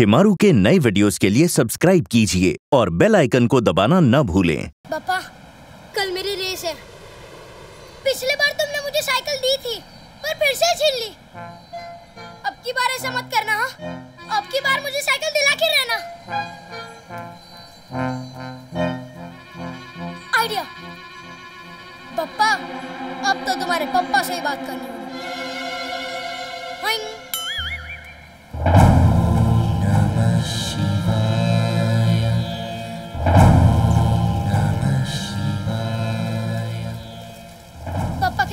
शेमारू के नए वीडियोस के लिए सब्सक्राइब कीजिए और बेल आइकन को दबाना न भूलें। पापा, कल मेरी रेस है। पिछले बार तुमने मुझे साइकिल दी थी पर फिर से छीन ली। अब की बार ऐसा मत करना। अब की बार मुझे साइकिल दिला के रहना। आइडिया। पापा, अब तो तुम्हारे पापा से ही बात करनी होगी।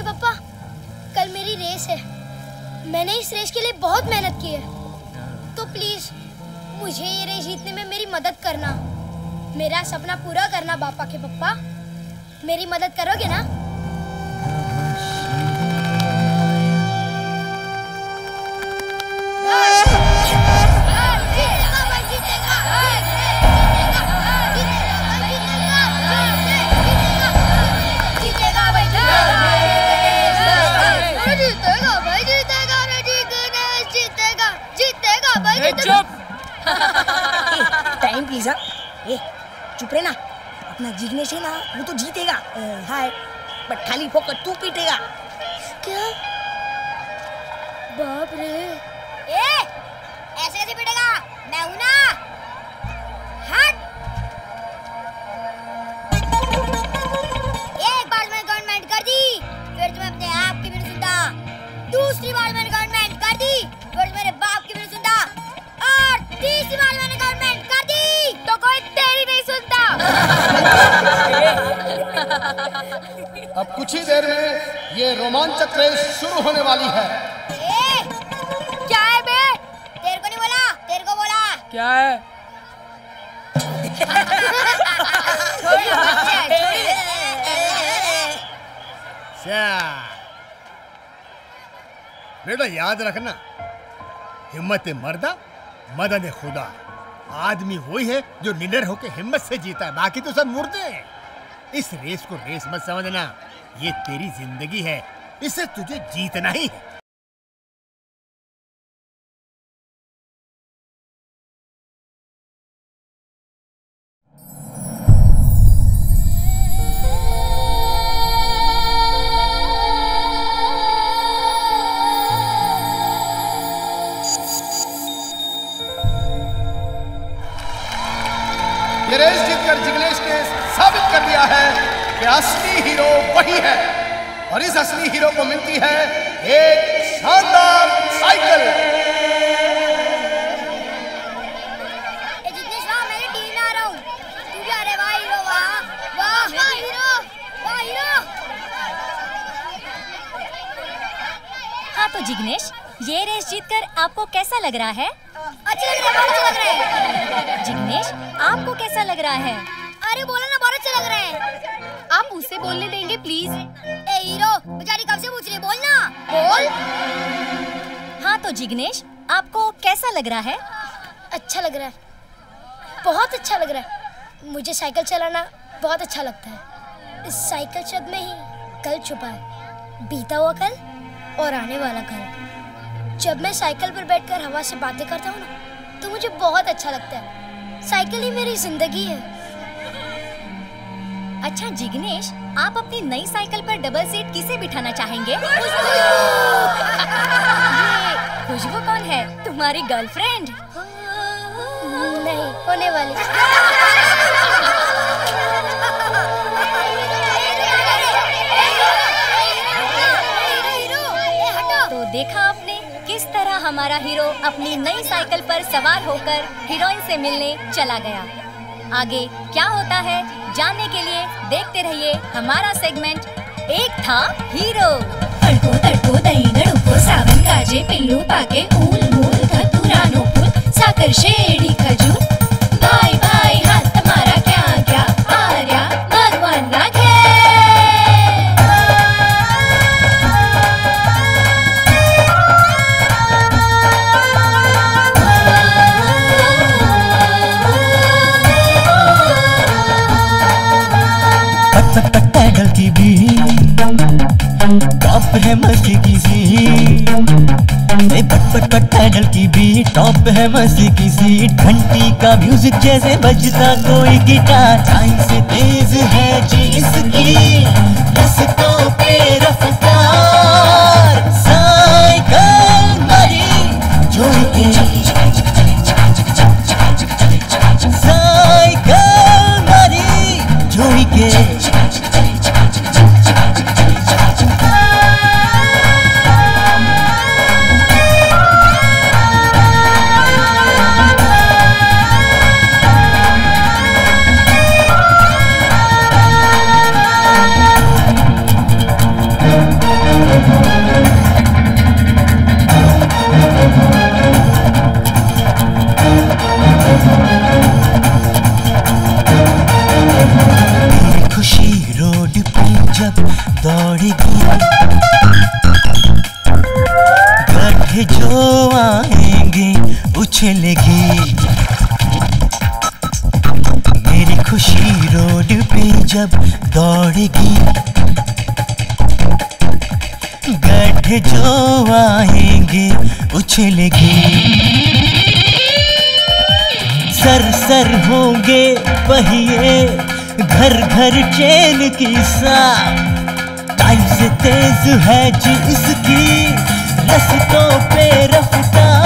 पापा, कल मेरी रेस है। मैंने इस रेस के लिए बहुत मेहनत की है, तो प्लीज मुझे ये रेस जीतने में मेरी मदद करना। मेरा सपना पूरा करना पापा के पप्पा, मेरी मदद करोगे ना? Time please. ए चुप रहना, अपना जिग्नेश है ना, वो तो जीतेगा। हाय, बट खाली फोकट तू पीटेगा। क्या बाप रे, ए ऐसे कैसे पीटेगा? मैं हूं ना। हट, एक बार मैंने गवर्नमेंट कर दी, फिर तुम्हें अपने आप की भी नहीं सुनता। दूसरी बार मैंने गवर्नमेंट कर दी, फिर मेरे बाप की भी नहीं सुनता। और तीसरी बार मैंने गवर्नमेंट कर दी तो कोई तेरी नहीं सुनता। अब कुछ ही देर में ये रोमांचक रेस शुरू होने वाली है। ए, क्या है बे? तेरे को नहीं बोला, तेरे को बोला। क्या है? छोड़ी बच्चे, छोड़ी। बेटा याद रखना, हिम्मत मर्दा मदद खुदा। आदमी वही है जो निडर होकर हिम्मत से जीता है, बाकी तो सब मुर्दे हैं। इस रेस को रेस मत समझना, ये तेरी जिंदगी है, इसे तुझे जीतना ही है। रेस जीतकर जिग्नेश ने साबित कर दिया है कि असली हीरो वही है, और इस असली हीरो को मिलती है एक शानदार साइकिल। जिग्नेश वाह, मेरी टीम में आ रहा हूं। तू भी आ रे? वाह हीरो, वाह वाह वाह हीरो, वाह हीरो। हाँ तो जिग्नेश, ये रेस जीतकर आपको कैसा लग रहा है? अच्छा लग रहा है, अच्छा लग रहा है। जिग्नेश, आपको कैसा लग रहा है? अरे बोलो ना, बहुत अच्छा लग रहा है। आप उसे बोलने देंगे प्लीज? ए हीरो, बेचारी कब से पूछ रही है, बोल ना, बोल। हाँ तो जिग्नेश, आपको कैसा लग रहा है? अच्छा लग रहा है, बहुत अच्छा लग रहा है। मुझे साइकिल चलाना बहुत अच्छा लगता है। इस साइकिल शब्द में ही कल छुपा है, बीता हुआ कल और आने वाला कल। जब मैं साइकिल पर बैठकर हवा से बातें करता हूँ ना, तो मुझे बहुत अच्छा लगता है। साइकिल ही मेरी जिंदगी है। अच्छा जिग्नेश, आप अपनी नई साइकिल पर डबल सीट किसे बिठाना चाहेंगे? खुशबू कौन है? तुम्हारी गर्लफ्रेंड? नहीं, होने वाली। देखा आपने किस तरह हमारा हीरो अपनी नई साइकिल पर सवार होकर हीरोइन से मिलने चला गया। आगे क्या होता है जानने के लिए देखते रहिए हमारा सेगमेंट एक था हीरो। तड़को तड़को दही नड़को सावन काजे पिल्लू पाके मूल मूल धतुरानो पुल साकर शेड़ी खजू बाय बाय। हाँ तुम्हारा क्या क्या आर्या भगवान राखे। पैडल की भी टॉप है मस्ती की सी। आइडल टीवी टॉप है मस्ती की सीट, घंटी का म्यूजिक जैसे बजता कोई गिटार। टाइम से तेज है जी इसकी रस्तों पे रफ्तार, साइकिल मारी जो के साइकिल मारी जो के। मेरी खुशी रोड पे जब दौड़ेगी, गड्ढे जो आएंगे उछलेगी, सर सर होंगे पहिए घर घर चैन की साथ। टाइम से तेज है जी इसकी रस्तों पे रफ्तार,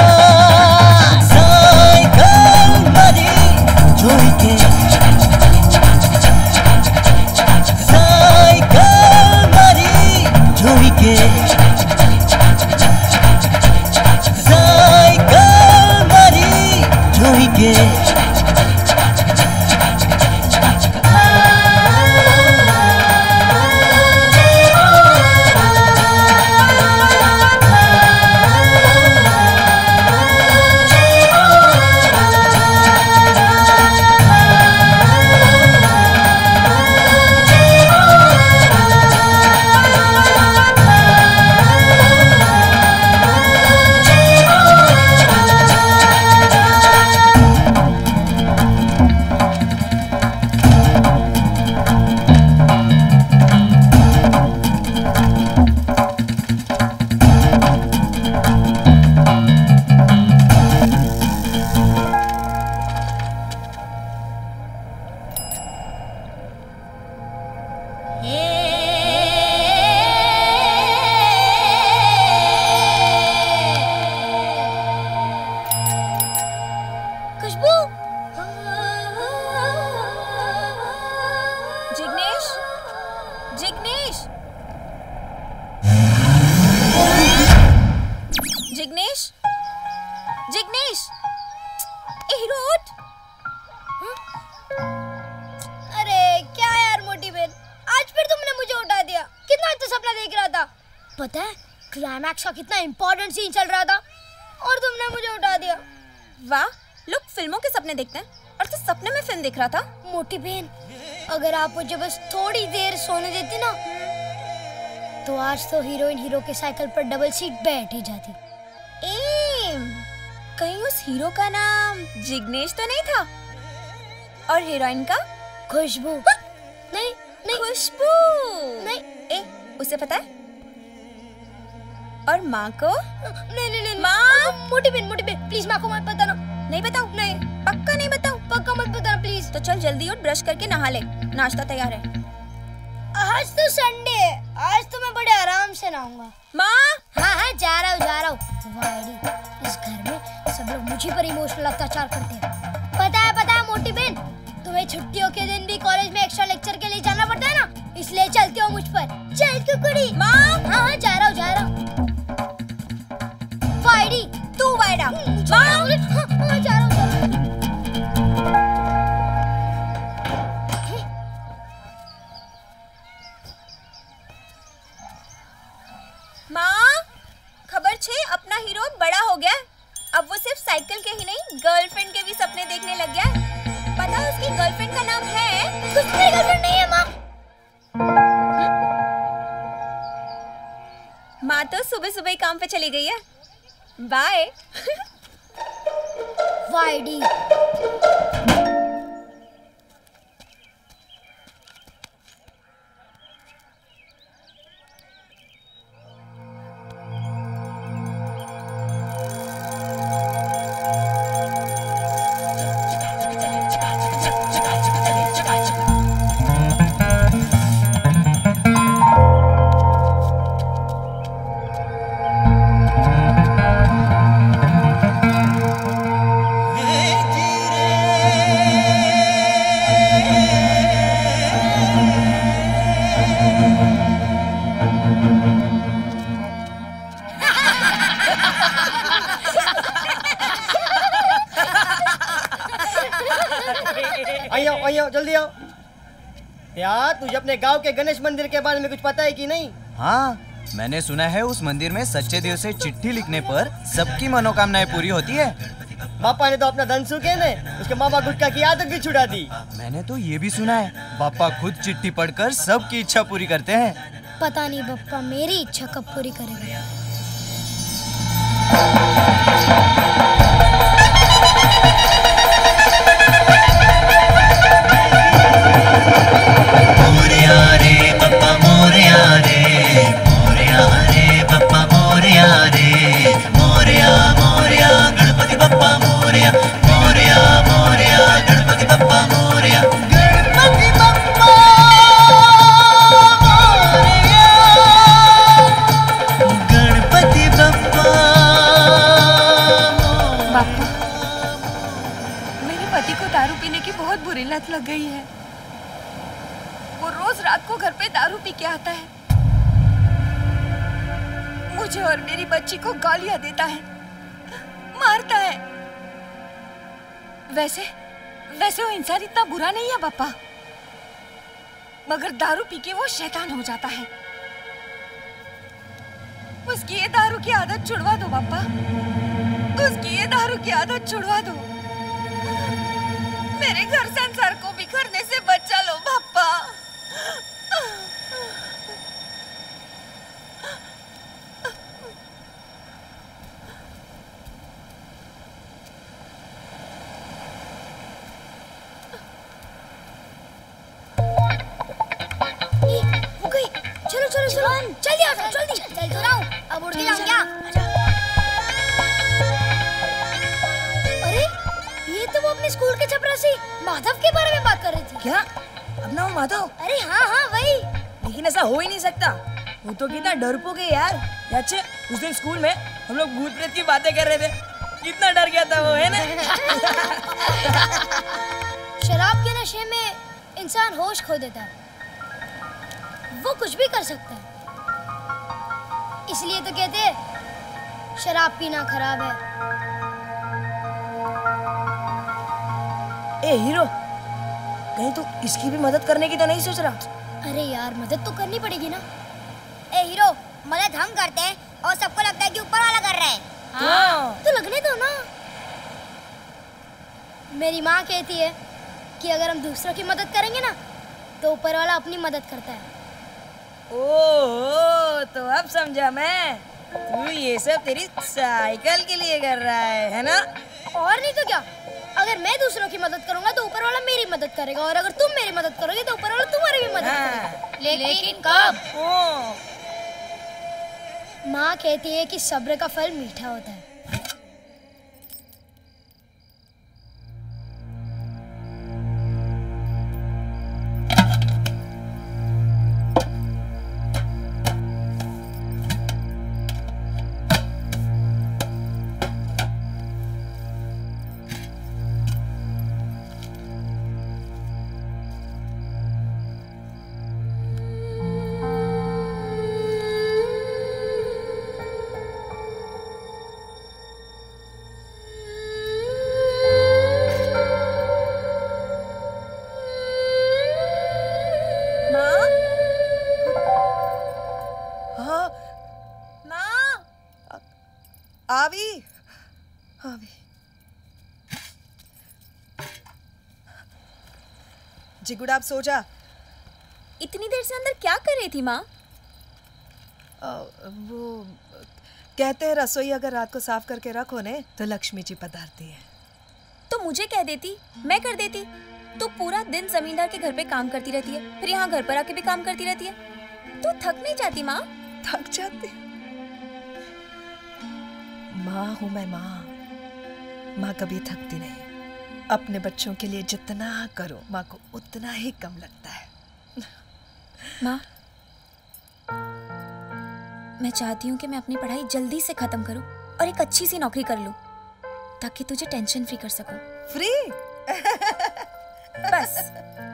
कितना इंपॉर्टेंट सीन चल रहा था और तुमने मुझे उठा दिया। वाह, लोग फिल्मों के सपने देखते हैं और तो सपने में फिल्म देख रहा था। मोटीबेन, अगर आप मुझे बस थोड़ी देर सोने देती ना तो आज तो हीरोइन हीरो के साइकिल पर डबल सीट बैठ ही जाती। कहीं उस हीरो का नाम जिग्नेश तो नहीं था और हीरोइन का खुशबू? नहीं, नहीं खुशबू नहीं। उसे पता है? और माँ को? नहीं नहीं नहीं माँ, मोटीबेन प्लीज माँ को मत बताना। नहीं बताओ? नहीं, पक्का नहीं बताओ? पक्का मत बताना प्लीज। तो चल जल्दी उठ, ब्रश करके नहा ले, नाश्ता तैयार है। आज तो संडे है, आज तो मैं बड़े आराम से नहाऊंगा। माँ? हाँ हाँ जा रहा हूँ। इस घर में सब लोग मुझे पर इमोशनल अत्याचार करते हैं। पता है मोटीबेन, तुम्हें छुट्टियों के दिन भी कॉलेज में एक्स्ट्रा लेक्चर के लिए जाना पड़ता है ना, इसलिए चलती हो मुझ पर। चल कुकड़ी। माँ? हाँ जा रहा हूँ। तू वायड़ा माँ, खबर छे अपना हीरो बड़ा हो गया। अब वो सिर्फ साइकिल के ही नहीं, गर्लफ्रेंड के भी सपने देखने लग गया। पता है उसकी गर्लफ्रेंड का नाम है? कुछ नहीं, गर्लफ्रेंड नहीं है माँ। माँ तो सुबह सुबह ही काम पे चली गई है। बाय। वाईडी। आई आओ जल्दी आओ। यार तुझे अपने गांव के गणेश मंदिर के बारे में कुछ पता है कि नहीं? हाँ, मैंने सुना है उस मंदिर में सच्चे दिल से चिट्ठी लिखने पर सबकी मनोकामनाएं पूरी होती है। पापा ने तो अपना धन सूखे ने उसके मामा गुटका की आदत भी छुड़ा दी। मैंने तो ये भी सुना है पापा खुद चिट्ठी पढ़कर सबकी इच्छा पूरी करते हैं। पता नहीं पापा मेरी इच्छा कब पूरी करेगा। लग गई है, वो रोज रात को घर पे दारू पी के आता है, मुझे और मेरी बच्ची को गालियां देता है, मारता है। वैसे वैसे वो इंसान इतना बुरा नहीं है पापा, मगर दारू पी के वो शैतान हो जाता है। उसकी ये दारू की आदत छुड़वा दो पापा, उसकी ये दारू की आदत छुड़वा दो। मेरे घर संसार को बिखरने से बचा लो पापा। हो गई, चलो चलो चलो जल्दी आओ, जल्दी चल तो आओ, अब उड़ के जाऊं क्या? अपने स्कूल के चपरासी माधव के बारे में बात कर रही थी क्या? अपना वो माधव? अरे हाँ हाँ वही। लेकिन ऐसा हो ही नहीं सकता, वो तो कितना डरपोक है यार। याचे उस दिन स्कूल में हम लोग भूत प्रेत की बातें कर रहे थे, कितना डर गया था वो, है ना? शराब के नशे में इंसान होश खो देता है, वो कुछ भी कर सकता है। इसलिए तो कहते हैं शराब पीना खराब है। ए हीरो, कहीं तू इसकी भी मदद करने की तो नहीं सोच रहा? अरे यार मदद तो करनी पड़ेगी ना। ए हीरो, मदद हम करते हैं और सबको लगता है कि ऊपर वाला कर रहा है। हाँ। तो लगने दो ना। मेरी माँ कहती है कि अगर हम दूसरों की मदद करेंगे ना तो ऊपर वाला अपनी मदद करता है। ओह, तो अब समझा मैं, तू ये सब तेरी साइकिल के लिए कर रहा है ना? और नहीं तो क्या, अगर मैं दूसरों की मदद करूंगा तो ऊपर वाला मेरी मदद करेगा, और अगर तुम मेरी मदद करोगे तो ऊपर वाला तुम्हारी भी मदद करेगा। लेकिन कब? माँ कहती है कि सब्र का फल मीठा होता है। जिगुड़ा आप सो जा। इतनी देर से अंदर क्या कर रही थी माँ? वो कहते हैं रसोई अगर रात को साफ करके रखो ने तो लक्ष्मी जी पधारती है। तो मुझे कह देती, मैं कर देती। तो पूरा दिन जमींदार के घर पे काम करती रहती है, फिर यहाँ घर पर आके भी काम करती रहती है, तो थक नहीं जाती माँ? थक जाती? माँ हूँ मैं, माँ। माँ कभी थकती नहीं। अपने बच्चों के लिए जितना करो माँ को उतना ही कम लगता है। माँ, मैं चाहती हूँ कि मैं अपनी पढ़ाई जल्दी से खत्म करूँ और एक अच्छी सी नौकरी कर लूँ ताकि तुझे टेंशन फ्री कर सकूँ। फ्री? बस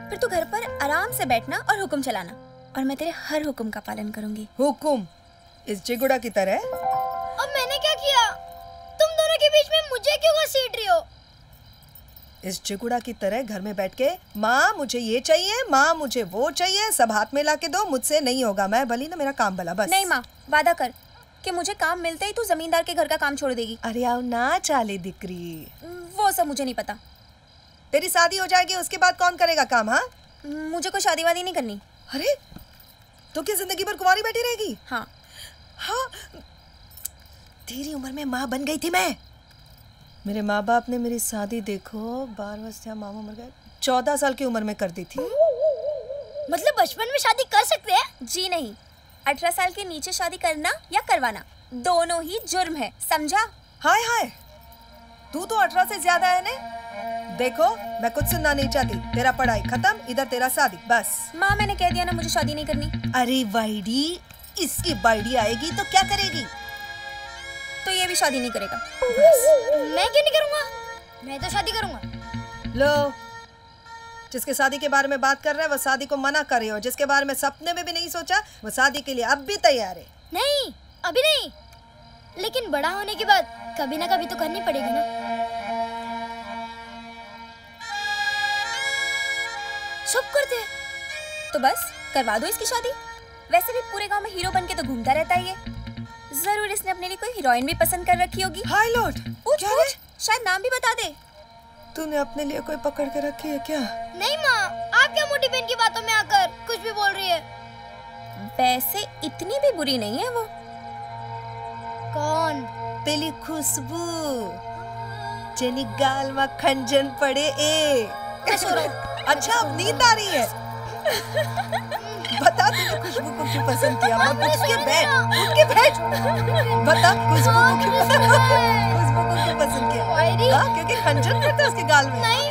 फिर तू घर पर आराम से बैठना और हुक्म चलाना, और मैं तेरे हर हुक्म का पालन करूँगी। हुक्म? इस जिगुड़ा की तरह? अब मैंने क्या किया? तुम दोनों के बीच में मुझे क्यों घसीट रही हो? इस चिगुड़ा की तरह घर में बैठ के माँ मुझे ये चाहिए, माँ मुझे वो चाहिए, सब हाथ में ला के दो, मुझसे नहीं होगा, मैं भली ना मेरा काम भला। बस नहीं माँ, वादा कर कि मुझे काम मिलते ही तू जमींदार के घर का काम छोड़ देगी। अरे आओ ना चाले दिकरी, वो सब मुझे नहीं पता। तेरी शादी हो जाएगी उसके बाद कौन करेगा काम? हाँ, मुझे कोई शादी वादी नहीं करनी। अरे तो क्या जिंदगी भर कुंवारी बैठी रहेगी? हाँ हाँ, तेरी उम्र में माँ बन गई थी मैं। मेरे माँ बाप ने मेरी शादी देखो 12 वर्ष मामा मर गए, 14 साल की उम्र में कर दी थी। मतलब बचपन में शादी कर सकते हैं? जी नहीं, 18 साल के नीचे शादी करना या करवाना दोनों ही जुर्म है, समझा? हाय हाय, तू तो 18 से ज्यादा है ने? देखो मैं कुछ सुनना नहीं चाहती, तेरा पढ़ाई खत्म, इधर तेरा शादी, बस। माँ मैंने कह दिया ना मुझे शादी नहीं करनी। अरे बाइडी, इसकी बाइडी आएगी तो क्या करेगी? तो ये भी शादी नहीं करेगा। मैं क्यों नहीं करूंगा? मैं तो शादी करूंगा। लो, जिसके शादी के बारे में बात कर रहे हैं वो शादी को मना कर रहे हो, जिसके बारे में सपने में भी नहीं सोचा वो शादी के लिए अब भी तैयार है। नहीं, अभी नहीं, लेकिन बड़ा होने के बाद कभी ना कभी तो करनी पड़ेगी ना। सब करते हैं तो बस करवा दो इसकी शादी। वैसे भी पूरे गांव में हीरो बन के तो घूमता रहता है ये, जरूर इसने अपने लिए कोई हीरोइन भी पसंद कर रखी होगी। हाय लॉर्ड, पूछ, शायद नाम भी बता दे। तूने अपने लिए कोई पकड़ के रखी है क्या? नहीं माँ, आप क्या मोटीबेन की बातों में आकर कुछ भी बोल रही है? वैसे इतनी भी बुरी नहीं है वो। कौन? पहली खुशबू, जेनी गाल में खंजन पड़े ए। अच्छा अब नींद आ रही है। बता तूने खुशबू को क्यों पसंद किया? बता खुशबू को क्यों पसंद किया? खुशबू को क्यों पसंद किया? हाँ, क्योंकि खंजन पड़ता है उसके गाल में। नहीं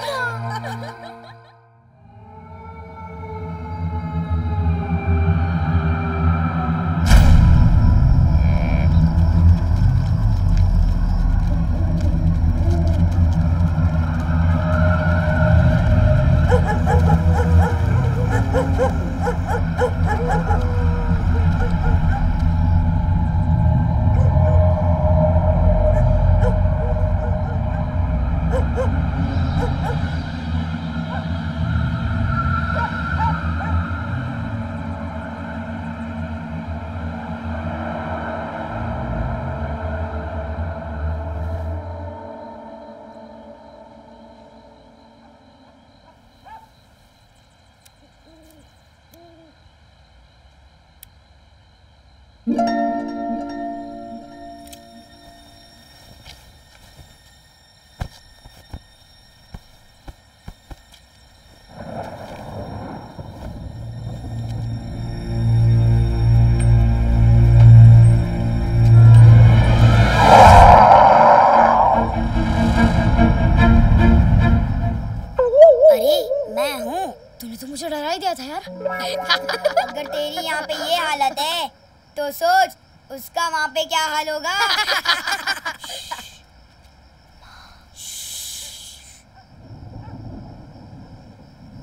उसका वहाँ पे क्या हाल होगा?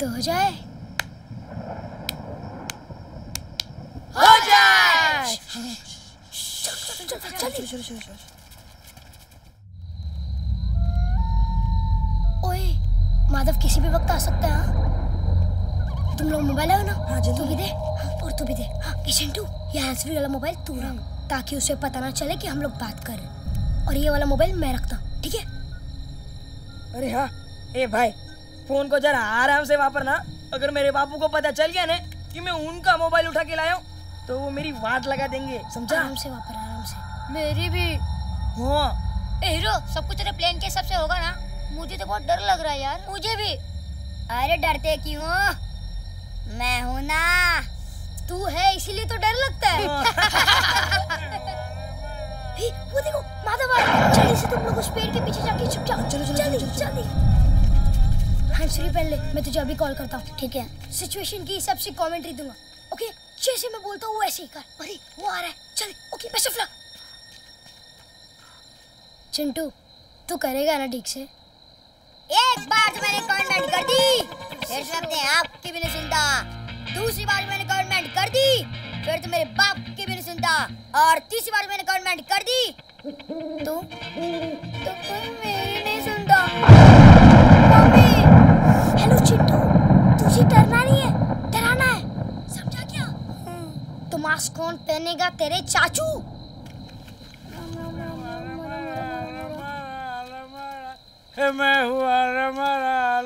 तो हो जाए। चल। ओए, माधव किसी भी वक्त आ सकता है। हाँ? तुम लोग मोबाइल है ना? हाँ जी, तू भी दे और तू भी दे। हाँ किशन टू, ये हैंड्सफ्री वाला मोबाइल तू रख ताकि उसे पता ना चले कि हम लोग बात कर रहे, और ये वाला मोबाइल मैं रखता हूँ, ठीक है? अरे हाँ, ए भाई फोन को जरा आराम से वापरना। अगर मेरे बापू को पता चल गया ना कि मैं उनका मोबाइल उठा के लाया हूँ तो वो मेरी वाट लगा देंगे, समझा? आराम से वापर, आराम से। मेरी भी। हाँ हीरो, सब कुछ तेरे प्लान के हिसाब से होगा ना? मुझे तो बहुत डर लग रहा है यार। मुझे भी। अरे डरते क्यों, मैं हूँ ना। तू है इसीलिए तो डर लगता है। वो देखो माधव आ रहा है, जल्दी से तुम लोग उस पेड़ के पीछे जाके छुप जाओ। चलो। हैंड्सफ्री पहन ले, मैं तुझे अभी कॉल करता हूँ, ठीक है? सिचुएशन के हिसाब से कमेंट्री दूंगा, ओके? जैसे मैं बोलता हूँ वैसे ही कर। अरे वो आ रहा है, चल okay, best of luck. Chintu तू करेगा ना ठीक से? एक बार तो मैंने कमेंट कर दी, फिर सबने आपकी भी नहीं सुनता। दूसरी बार मैंने कमेंट कर दी, फिर तो मेरे बाप की भी नहीं सुनता। और तीसरी बार मैंने कमेंट कर दी, तो कोई मेरी नहीं सुनता। बनेगा तेरे चाचू। मैं हुआ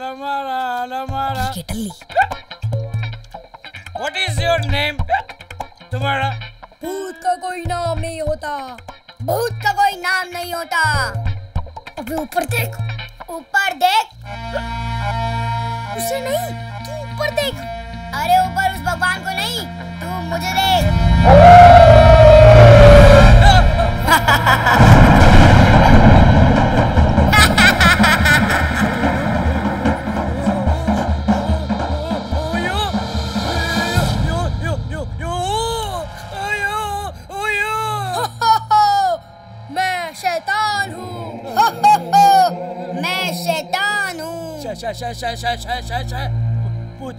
लमारा। What is your name? तुम्हारा? भूत का कोई नाम नहीं होता। भूत का कोई नाम नहीं होता। अबे ऊपर देख, ऊपर देख। उसे नहीं, तू ऊपर देख। अरे ऊपर उस भगवान को नहीं, तू मुझे देख। भूत।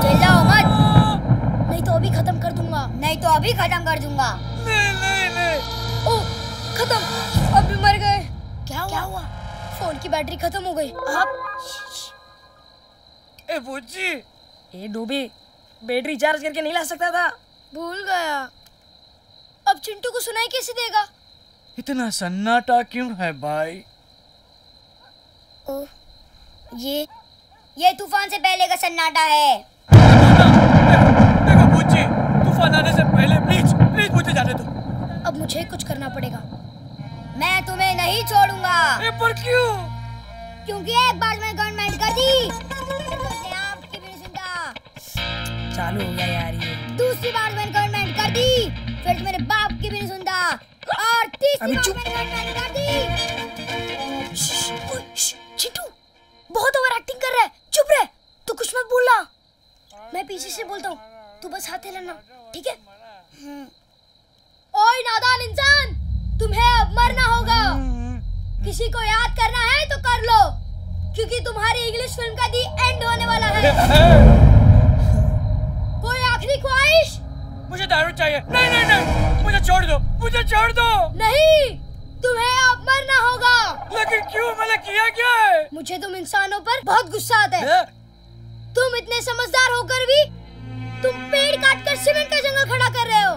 चिल्लाओ मत, नहीं तो अभी खत्म कर दूंगा। नहीं। ओ खत्म, अभी मर गए। क्या हुआ? फोन की बैटरी खत्म हो गई। अब भूत जी, ये डूबी बैटरी चार्ज करके नहीं ला सकता था, भूल गया। अब चिंटू को सुनाई कैसे देगा? इतना सन्नाटा क्यों है भाई? ओ, ये तूफान से पहले का सन्नाटा है। देखो बूजी, तूफान आने से पहले प्लीज मुझे जाने दो। अब मुझे कुछ करना पड़ेगा। मैं तुम्हें नहीं छोड़ूंगा। पर क्यों? क्योंकि एक बार मैं गवर्नमेंट कर दी, तुमने आपकी भी नहीं सुनता। चालू हो गया यार ये। दूसरी बार मैं गवर्नमेंट कर दी, फिर तो मेरे बाप की भी नहीं सुनता। और तीसरी चिंटू बहुत ओवर एक्टिंग कर रहा है। चुप रह, तू कुछ मत बोलना। मैं पीछे से बोलता हूँ, तू बस हाथ हिलाना, ठीक है? ओए नादान इंसान, तुम्हें अब मरना होगा। किसी को याद करना है तो कर लो, क्योंकि तुम्हारी इंग्लिश फिल्म का दी एंड होने वाला है। कोई आखिरी ख्वाहिश? मुझे दारू चाहिए। नहीं, मुझे छोड़ दो। नहीं, तुम्हें अब मरना होगा। लेकिन क्यों? मैंने किया क्या है? मुझे तुम इंसानों पर बहुत गुस्सा आता है। तुम इतने समझदार होकर भी तुम पेड़ काटकर सीमेंट का जंगल खड़ा कर रहे हो।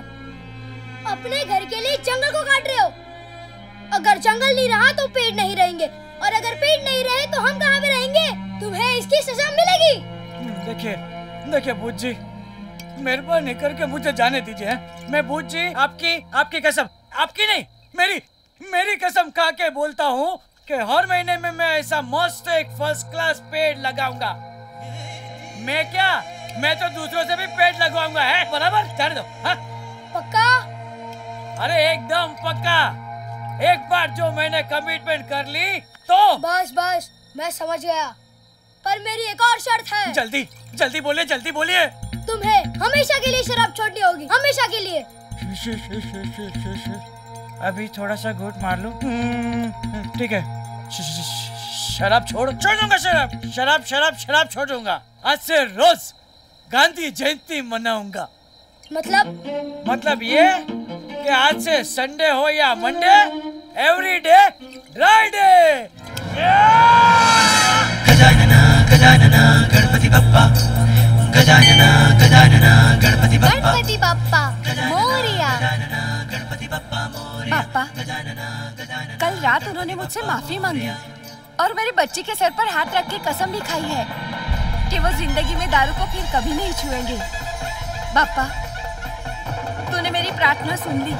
अपने घर के लिए जंगल को काट रहे हो। अगर जंगल नहीं रहा तो पेड़ नहीं रहेंगे, और अगर पेड़ नहीं रहे तो हम कहाँ पे रहेंगे? तुम्हें इसकी सजा मिलेगी। देखिए भूत जी, मेहरबानी करके मुझे जाने दीजिए। मैं भूत जी आपकी कसम, आपकी नहीं मेरी कसम खा के बोलता हूँ कि हर महीने में मैं ऐसा मस्त एक फर्स्ट क्लास पेड़ लगाऊंगा। मैं तो दूसरों से भी पेड़ लगवाऊंगा, है बराबर? कर दो, हाँ? पक्का? अरे एकदम पक्का। एक बार जो मैंने कमिटमेंट कर ली तो बस मैं समझ गया। पर मेरी एक और शर्त है। जल्दी बोलिए। तुम्हें हमेशा के लिए शराब छोड़नी होगी, हमेशा के लिए। अभी थोड़ा सा घूंट मार लूं, ठीक है? शराब छोड़ दूंगा। शराब छोड़ूंगा। आज से रोज गांधी जयंती मनाऊंगा। मतलब ये कि आज से संडे हो या Monday, every day dry day. Gajanana Ganpati Bappa, Gajanana Ganpati Bappa Moriya. पापा, कल रात उन्होंने मुझसे माफी मांगी और मेरे बच्चे के सर पर हाथ रख के कसम भी खाई है कि वो जिंदगी में दारू को फिर कभी नहीं छुएंगे। बाप्पा, तूने मेरी प्रार्थना सुन ली,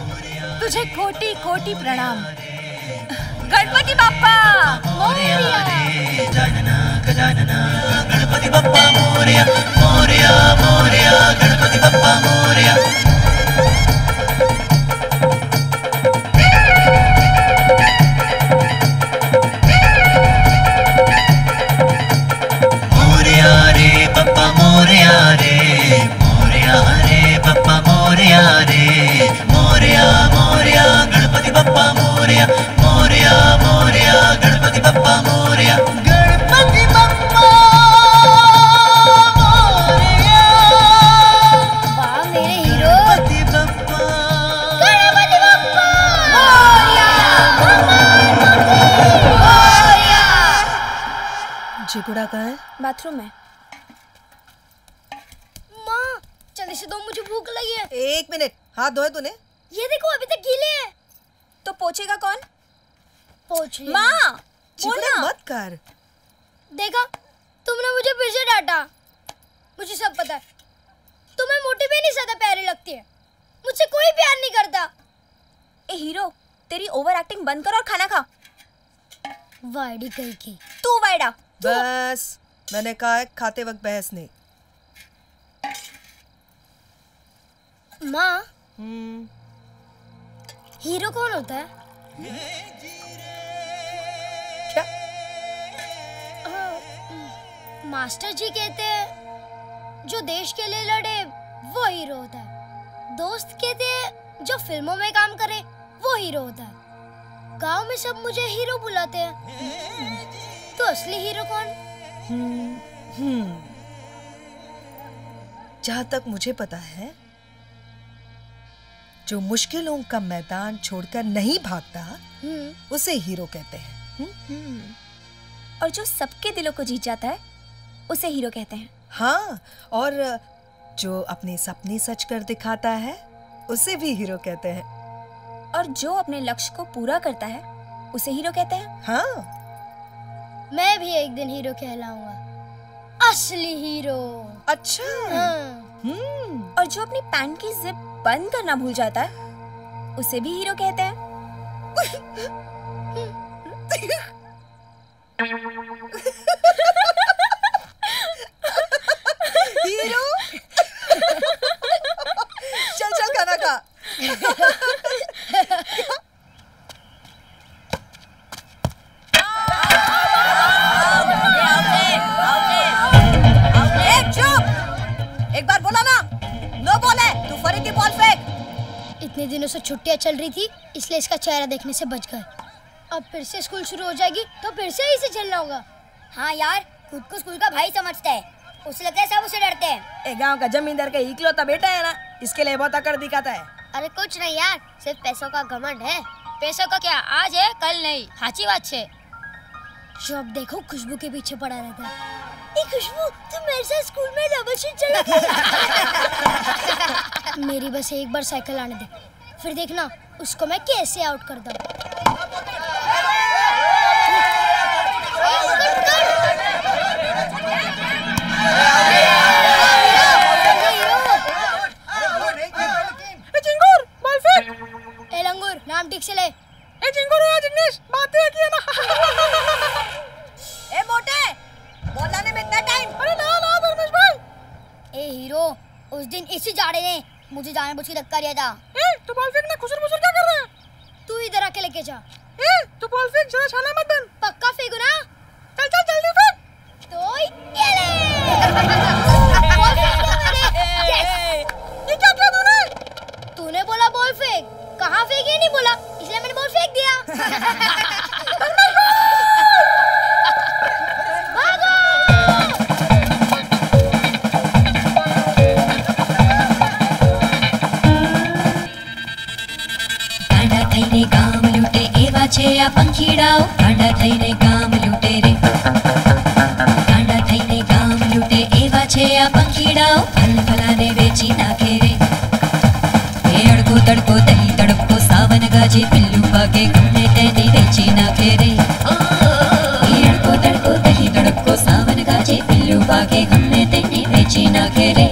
तुझे कोटि कोटि प्रणाम। गणपति बाप्पा मोरिया, गजानना गणपति बाप्पा मोरिया, गणपति बाप्पा मोरिया। मोरिया रे बाप्पा मोरिया, गणपति बाप्पा मोरिया। मोरिया गणपति बप्पा मोरिया, गणपति बप्पा मोरिया। वाह मेरे हीरो, गणपति बप्पा मोरिया, गणपति मोरिया। जिगुड़ा कहाँ है? बाथरूम में। माँ खाने से दो, मुझे भूख लगी है। एक मिनट, हाथ धोए तूने? ये देखो अभी तक गीले हैं। तो पोछेगा कौन? पोछ माँ, चिल्ला मत कर। देखा, तुमने मुझे फिर से डांटा। मुझे सब पता है, तुम्हें मोटीबेन ही ज्यादा प्यारी लगती है, मुझसे कोई प्यार नहीं करता। ए हीरो, तेरी ओवर एक्टिंग बंद कर और खाना खा। वाइडी कही की तू वाइडा। बस, मैंने कहा खाते वक्त बहस नहीं। माँ, हीरो कौन होता है? क्या? मास्टर जी कहते हैं जो देश के लिए लड़े वो हीरो होता है। दोस्त कहते हैं जो फिल्मों में काम करे वो हीरो होता है। गांव में सब मुझे हीरो बुलाते हैं। तो असली हीरो कौन? जहाँ तक मुझे पता है, जो मुश्किलों का मैदान छोड़कर नहीं भागता उसे हीरो कहते हैं, और जो सबके दिलों को जीत जाता है उसे हीरो कहते हैं। हाँ, और जो अपने सपने सच कर दिखाता है उसे भी हीरो कहते हैं, और जो अपने लक्ष्य को पूरा करता है उसे हीरो कहते हैं। हाँ, मैं भी एक दिन हीरो कहलाऊंगा, असली हीरो। अच्छा। हाँ। और जो अपनी पैंट की जिप बंद करना भूल जाता है उसे भी हीरो कहते हैं। हीरो। चल चल खाना खा। एक बार बोला ना, नो बोले तू फरी की बॉल फेंक। इतने दिनों से छुट्टियां चल रही थी इसलिए इसका चेहरा देखने से बच गए। अब फिर से स्कूल शुरू हो जाएगी तो फिर से इसे झेलना होगा। हाँ यार, खुद को स्कूल का भाई समझता है, उसे लगता है सब उसे डरते हैं। एक गांव का जमींदार का इकलौता बेटा है ना, इसके लिए बहुत अकड़ दिखाता है। अरे कुछ नहीं यार, सिर्फ पैसों का घमंड है। पैसों का क्या, आज है कल नहीं। हाची बात है। जब देखो खुशबू के पीछे पड़ा रहता है। खुशबू, तुम मेरे साथ स्कूल में डबल शिफ्ट चलोगी? मेरी बस एक बार साइकिल आने दे, फिर देखना उसको मैं कैसे आउट कर दूं। ए लंगूर, नाम ठीक से ले। ए चिंगूर या जिग्नेश, बातें है कि ना? ए मोटे, बोलने में इतना टाइम? अरे ना ना धर्मेश भाई। ए हीरो, उस दिन इसी जाड़े ने मुझे जानबूझ के धक्का दिया था। ए तू बॉल फेंक ना, खुसर-खुसर क्या कर रहा है? तू इधर आके लेके जा। ए तू बॉल फेंक, जरा शाला मत बन। पक्का फेंकू ना? चल चल जल्दी फेंक। तो ये ले। बॉल फेंक दिया मैंने। ये क्या किया तूने? तूने बोला बॉल फेंक, कहां फेंकी नहीं बोला, इसलिए मैंने बॉल फेंक दिया। या पंखीडाओ कांडा थईने काम लूटे रे, कांडा थईने काम लूटे एवा छे या पंखीडाओ, फलफलाने वेची नाखे रे। ए अड़को तड़को दही तड़को सावन गाजे पिल्लू पाके घूमे तेने वेची नाखे रे। ए अड़को तड़को दही तड़को सावन गाजे पिल्लू पाके घूमे तेने वेची नाखे रे।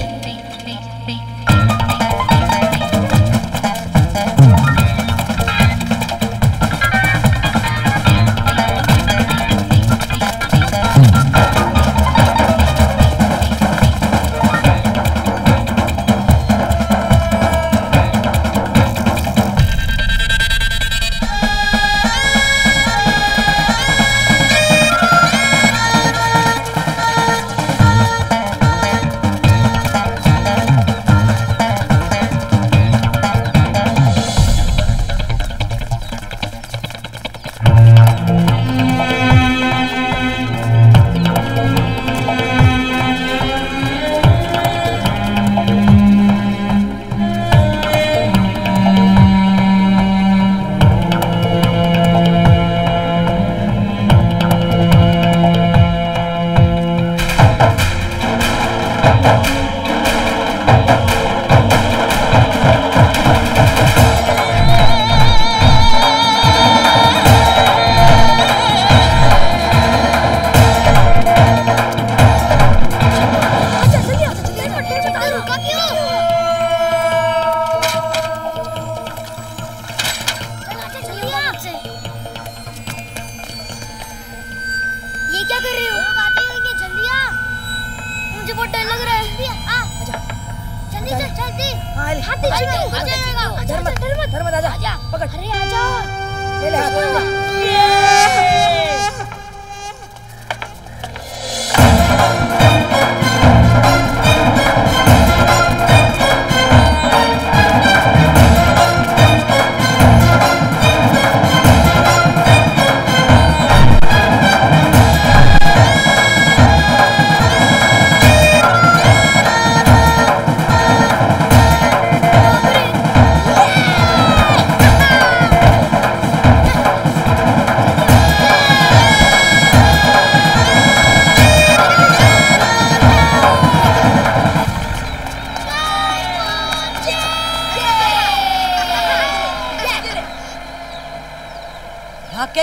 स्माइल। धर्म धर्म दादा पकड़। अरे आजा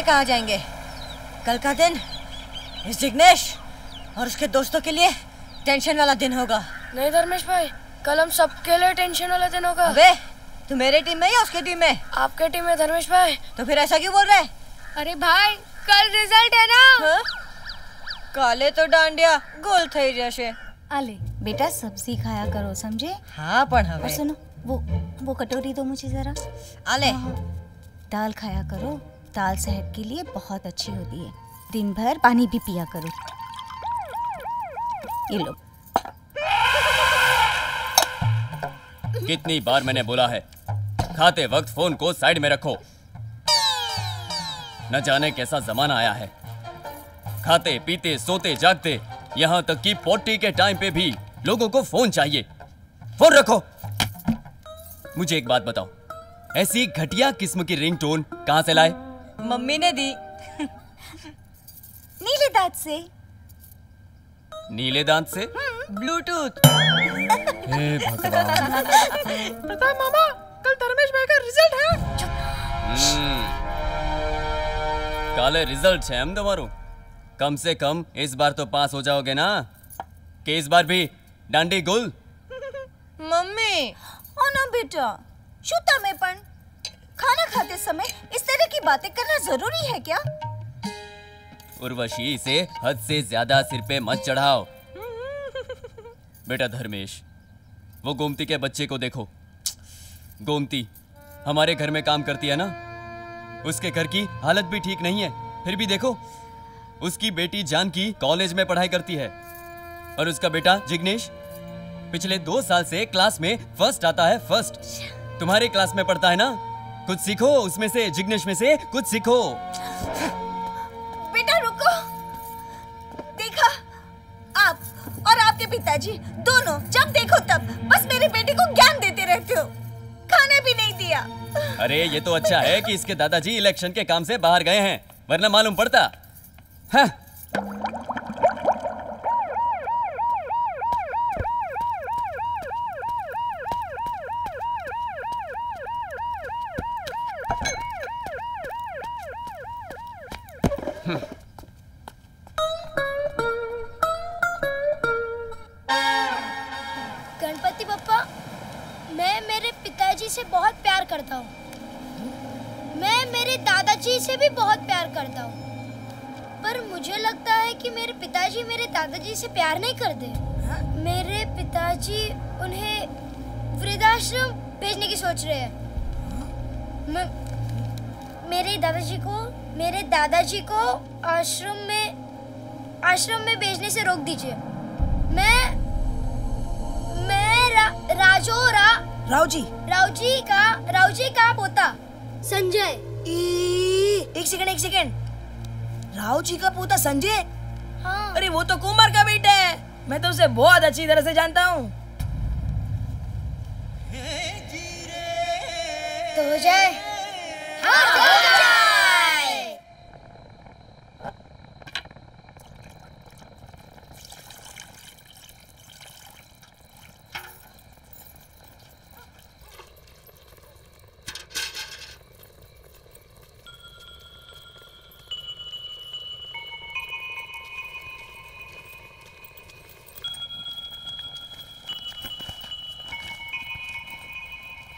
कहाँ जाएंगे? कल का दिन इस जिग्नेश और उसके दोस्तों के लिए टेंशन वाला दिन होगा। नहीं धर्मेश भाई, कल हम सबके लिए टेंशन वाला दिन होगा। अबे, तू मेरे टीम में या उसके टीम में? आपके टीम में धर्मेश भाई। तो फिर ऐसा क्यों बोल रहे? अरे भाई कल रिजल्ट है ना। हा? काले तो डांडिया गोल थई जशे। आले बेटा सब्जी खाया करो समझे। हाँ पण हवे। और सुनो वो कटोरी दो मुझे जरा। आले दाल खाया करो, दाल सेहत के लिए बहुत अच्छी होती है। दिन भर पानी भी पिया करो। ये लो। कितनी बार मैंने बोला है, खाते वक्त फोन को साइड में रखो। न जाने कैसा जमाना आया है, खाते पीते सोते जागते, यहाँ तक कि पोटी के टाइम पे भी लोगों को फोन चाहिए। फोन रखो। मुझे एक बात बताओ, ऐसी घटिया किस्म की रिंगटोन कहाँ से लाए? मम्मी ने दी। नीले दांत से। नीले दांत से? ब्लूटूथ। हे भगवान। पता मामा कल धर्मेश भाई का रिजल्ट है। काले रिजल्ट है हम तुम्हारो। कम से कम इस बार तो पास हो जाओगे ना, कि इस बार भी डांडी गुल। मम्मी ओ ना बेटा, शूता में पन खाना खाते समय इस तरह की बातें करना जरूरी है क्या? उर्वशी इसे हद से ज्यादा सिर पे मत चढ़ाओ। बेटा धर्मेश, वो गोमती के बच्चे को देखो। गोमती हमारे घर में काम करती है ना, उसके घर की हालत भी ठीक नहीं है, फिर भी देखो उसकी बेटी जानकी कॉलेज में पढ़ाई करती है, और उसका बेटा जिग्नेश पिछले 2 साल से क्लास में फर्स्ट आता है। फर्स्ट तुम्हारे क्लास में पढ़ता है ना, कुछ सीखो उसमें से, जिग्नेश में से कुछ सीखो। बेटा रुको, देखा आप और आपके पिताजी दोनों जब देखो तब बस मेरे बेटे को ज्ञान देते रहते हो, खाने भी नहीं दिया। अरे ये तो अच्छा है कि इसके दादाजी इलेक्शन के काम से बाहर गए हैं, वरना मालूम पड़ता। हाँ। गणपति पप्पा, मैं मेरे पिताजी से बहुत प्यार करता हूँ, मैं मेरे दादाजी से भी बहुत प्यार करता हूँ, पर मुझे लगता है कि मेरे पिताजी मेरे दादाजी से प्यार नहीं करते। मेरे पिताजी उन्हें वृद्धाश्रम भेजने की सोच रहे हैं। मेरे दादाजी को आश्रम में भेजने से रोक दीजिए। मैं रावजी का पोता संजय। एक सेकंड, रावजी का पोता संजय? हाँ। अरे वो तो कुमार का बेटा है, मैं तो उसे बहुत अच्छी तरह से जानता हूँ। तो हो जाए। हाँ।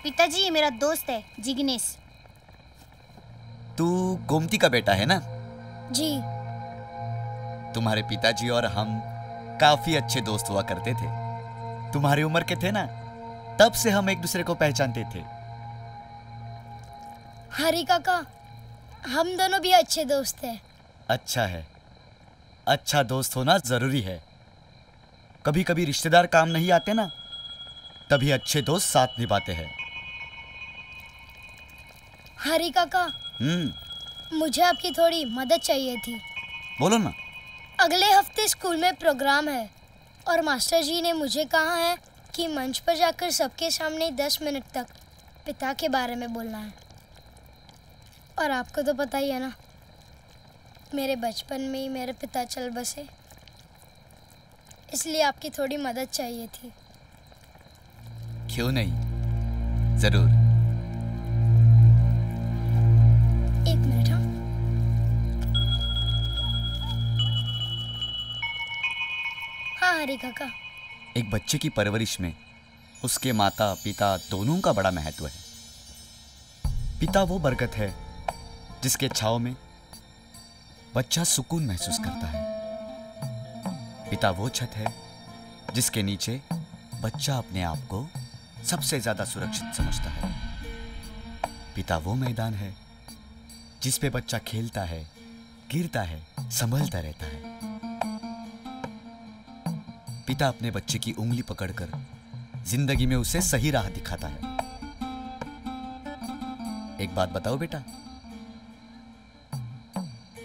पिताजी मेरा दोस्त है जिग्नेश। तू गोमती का बेटा है ना? जी। तुम्हारे पिताजी और हम काफी अच्छे दोस्त हुआ करते थे, तुम्हारी उम्र के थे ना। तब से हम एक दूसरे को पहचानते थे। हरी काका, हम दोनों भी अच्छे दोस्त हैं। अच्छा है, अच्छा दोस्त होना जरूरी है। कभी कभी रिश्तेदार काम नहीं आते ना, तभी अच्छे दोस्त साथ निभाते हैं। हरी काका, मुझे आपकी थोड़ी मदद चाहिए थी। बोलो ना। अगले हफ्ते स्कूल में प्रोग्राम है और मास्टर जी ने मुझे कहा है कि मंच पर जाकर सबके सामने 10 मिनट तक पिता के बारे में बोलना है। और आपको तो पता ही है ना, मेरे बचपन में ही मेरे पिता चल बसे, इसलिए आपकी थोड़ी मदद चाहिए थी। क्यों नहीं, जरूर। 1 मिनट। हाँ, हाँ हरी काका। एक बच्चे की परवरिश में उसके माता पिता दोनों का बड़ा महत्व है। पिता वो बरकत है जिसके छाव में बच्चा सुकून महसूस करता है। पिता वो छत है जिसके नीचे बच्चा अपने आप को सबसे ज्यादा सुरक्षित समझता है। पिता वो मैदान है जिस पे बच्चा खेलता है, गिरता है, संभलता रहता है। पिता अपने बच्चे की उंगली पकड़कर जिंदगी में उसे सही राह दिखाता है। एक बात बताओ बेटा,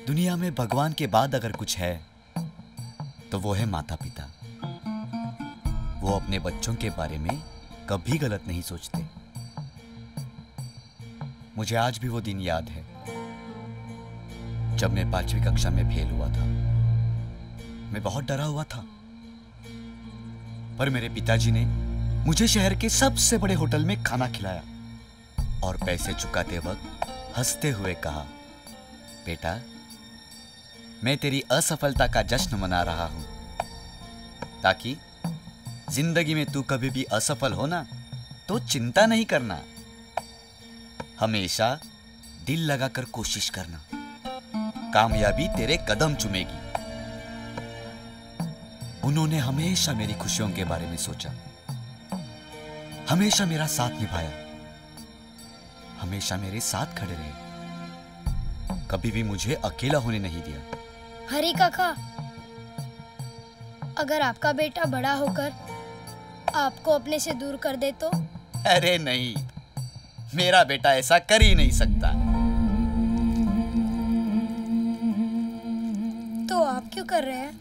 दुनिया में भगवान के बाद अगर कुछ है तो वो है माता पिता। वो अपने बच्चों के बारे में कभी गलत नहीं सोचते। मुझे आज भी वो दिन याद है जब मैं 5वीं कक्षा में फेल हुआ था। मैं बहुत डरा हुआ था, पर मेरे पिताजी ने मुझे शहर के सबसे बड़े होटल में खाना खिलाया और पैसे चुकाते वक्त हंसते हुए कहा, बेटा मैं तेरी असफलता का जश्न मना रहा हूं, ताकि जिंदगी में तू कभी भी असफल हो ना तो चिंता नहीं करना, हमेशा दिल लगाकर कोशिश करना, कामयाबी तेरे कदम चूमेगी। उन्होंने हमेशा मेरी खुशियों के बारे में सोचा, हमेशा मेरा साथ निभाया, हमेशा मेरे साथ खड़े रहे, कभी भी मुझे अकेला होने नहीं दिया। हरी काका, अगर आपका बेटा बड़ा होकर आपको अपने से दूर कर दे तो? अरे नहीं, मेरा बेटा ऐसा कर ही नहीं सकता। तो आप क्यों कर रहे हैं?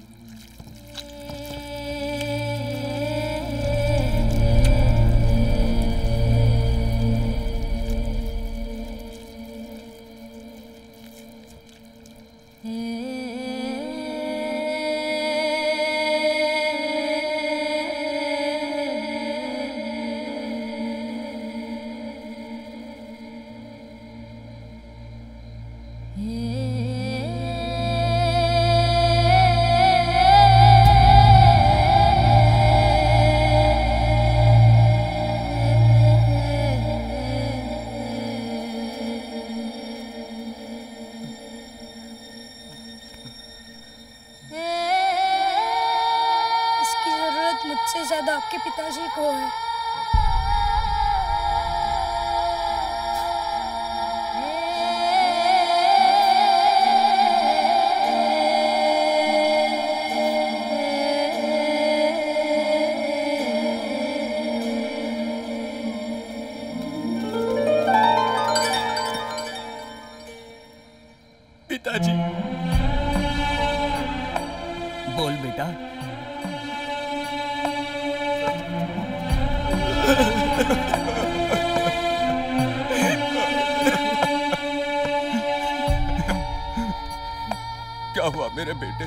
मेरे बेटे,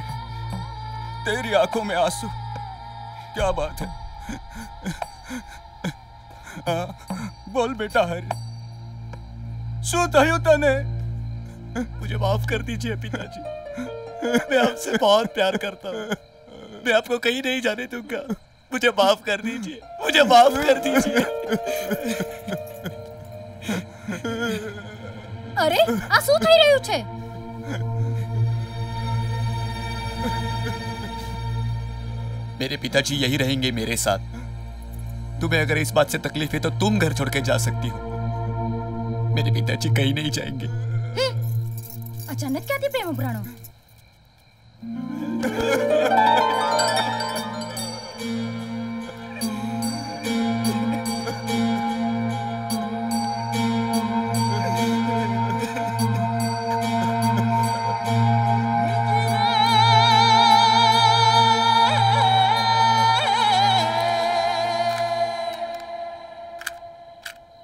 तेरी आंखों में आंसू, क्या बात है? आ, बोल बेटा हरी, शू थयो तने? मुझे माफ कर दीजिए पिताजी, मैं आपसे बहुत प्यार करता हूँ, मैं आपको कहीं नहीं जाने दूंगा, मुझे माफ कर दीजिए, मुझे माफ कर दीजिए। अरे आ शू थई रह्युं छे? मेरे पिताजी यही रहेंगे मेरे साथ, तुम्हें अगर इस बात से तकलीफ है तो तुम घर छोड़ के जा सकती हो, मेरे पिताजी कहीं नहीं जाएंगे। अचानक क्या थी प्रेम उभराणो?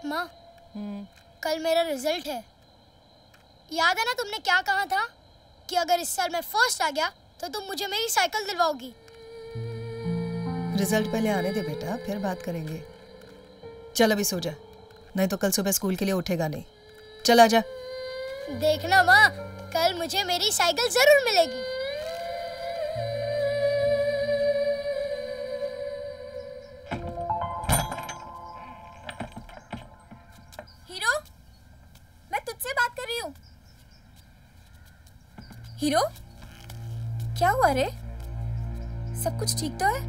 माँ, कल मेरा रिजल्ट है। याद है ना तुमने क्या कहा था कि अगर इस साल मैं फर्स्ट आ गया तो तुम मुझे मेरी साइकिल दिलवाओगी। रिजल्ट पहले आने दे बेटा, फिर बात करेंगे। चल अभी सो जा, नहीं तो कल सुबह स्कूल के लिए उठेगा नहीं। चल आजा। देखना माँ, कल मुझे मेरी साइकिल जरूर मिलेगी। हीरो, मैं तुझसे बात कर रही हूँ। हीरो, क्या हुआ रे? सब कुछ ठीक तो है?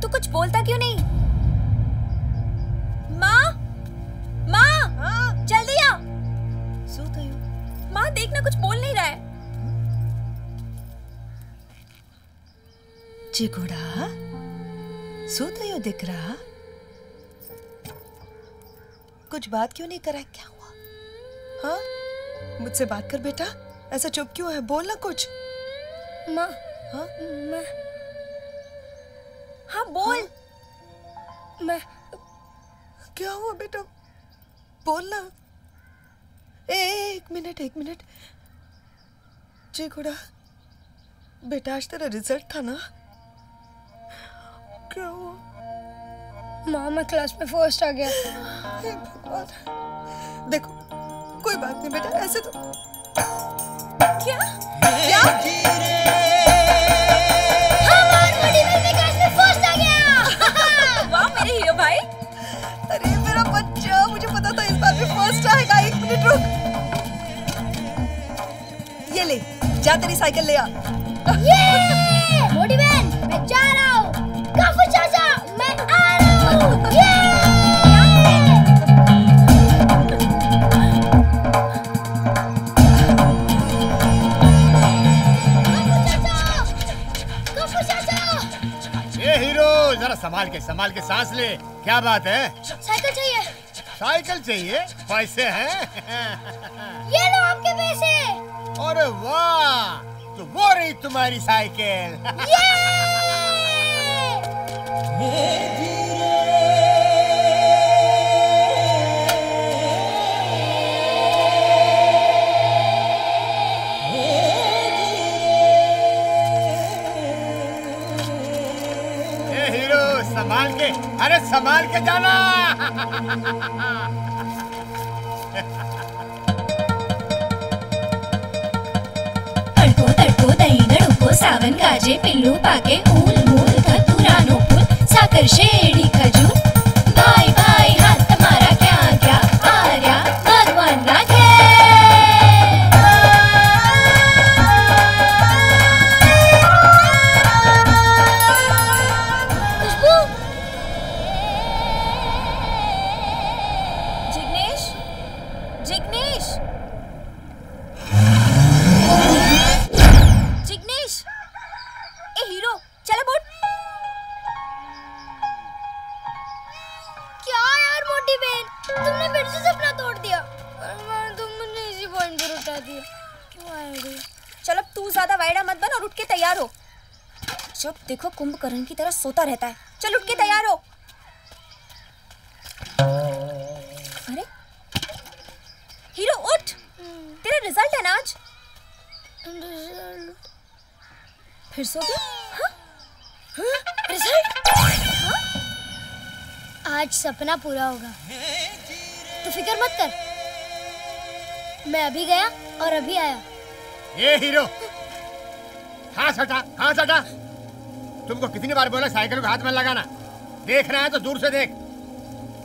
तू कुछ बोलता क्यों नहीं? माँ, माँ जल्दी आ। सोता हूँ। माँ देखना कुछ बोल नहीं रहा है। चिकोड़ा, सोता हूँ दिख रहा? कुछ बात क्यों नहीं करा? क्या हुआ? हाँ, मुझसे बात कर बेटा, ऐसा चुप क्यों है? बोलना कुछ। माँ, हाँ मैं, हाँ बोल। हाँ? मैं, क्या हुआ बेटा? बोलना। एक मिनट, एक मिनट। चिकोड़ा बेटा, आज तेरा रिजल्ट था ना, क्या हुआ? माँ मैं क्लास में फर्स्ट आ गया। भगवान, देखो कोई बात नहीं बेटा, ऐसे तो क्या क्या मोटीबेन में क्लास में फर्स्ट आ गया। वाह मेरे हीरो भाई। अरे मेरा बच्चा, मुझे पता था इस बार भी फर्स्ट आएगा। एक मिनट रुक, ये ले जा, तेरी साइकिल ले आ। ये मोटीबेन, मैं जा रहा हूँ। गफूर चाचा मैं आ रहा हूँ। संभाल के सांस ले। क्या बात है? साइकिल चाहिए। साइकिल चाहिए? पैसे हैं? ये लो आपके पैसे। अरे वाह, तो वो रही तुम्हारी साइकिल। ये! संभाल के, अरे संभाल के जाना। तड़को तड़को दही नड़को सावन गाजे पिल्लू पाके ऊल मूल धतुरानो पुल साकर शेड़ी खजूर। बाय बाय हाथ तुम्हारा क्या क्या आर्या भगवान राखे। देखो कुंभकर्ण की तरह सोता रहता है। चल उठ के तैयार हो। अरे हीरो उठ, तेरा रिजल्ट है ना आज। फिर सो गया? हाँ? हाँ? रिजल्ट? हाँ? आज सपना पूरा होगा, तू फिक्र मत कर। मैं अभी गया और अभी आया। ये हीरो, हाँ सटा, हाँ सटा। तुमको कितनी बार बोला साइकिल को हाथ में लगाना? देख रहा है तो दूर से देख।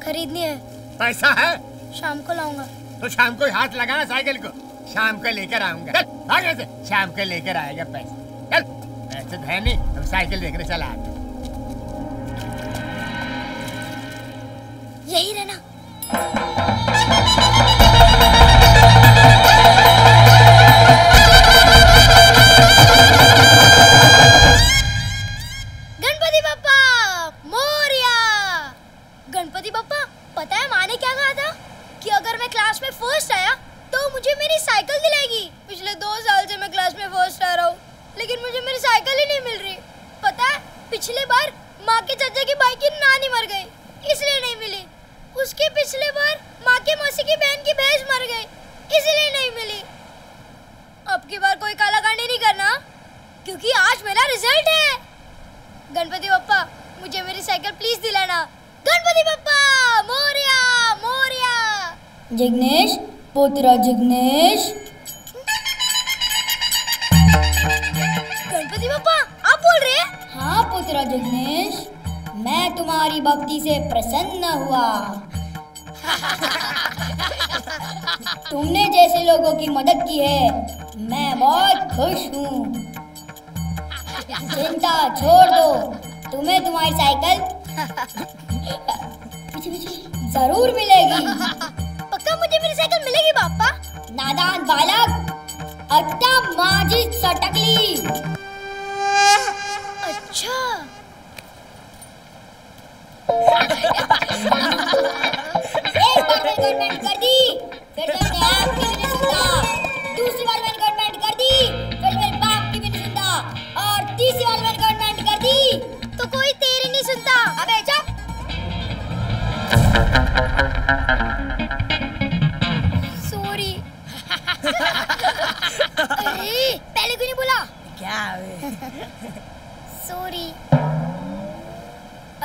खरीदनी है। पैसा है? शाम को लाऊंगा। तो शाम को हाथ लगाना साइकिल को। शाम को लेकर आऊंगा। शाम को लेकर आएगा पैसा। चल, पैसे है नहीं, अब साइकिल देखने चला। यही रहना। जिग्नेश पोतरा जिग्नेश, गणपति पापा आप बोल रहे हैं? हाँ पोतरा जिग्नेश, मैं तुम्हारी भक्ति से प्रसन्न हुआ। तुमने जैसे लोगों की मदद की है, मैं बहुत खुश हूँ। चिंता छोड़ दो, तुम्हें तुम्हारी साइकिल जरूर मिलेगी। मुझे मेरी साइकिल मिलेगी पापा? नादान बालक, अट्टा माजी सटकली। अच्छा एक बार मैंने गड़बड़ कर दी, फिर मैंने आप की भी नहीं सुना। दूसरी बार मैंने गड़बड़ कर दी, फिर मेरे बाप की भी नहीं सुनता। और तीसरी बार मैंने गड़बड़ कर दी तो कोई तेरी नहीं सुनता। अबे चुप, पहले क्यों नहीं बोला? क्या सॉरी।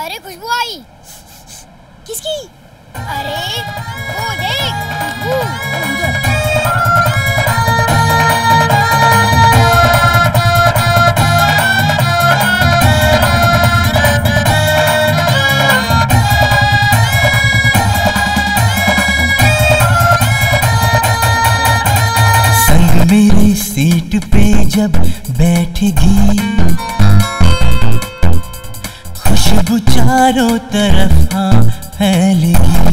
अरे खुशबू आई। किसकी? अरे वो देख खुशबू। सीट पे जब बैठेगी खुशबू, चारों तरफ हाँ फैलेगी।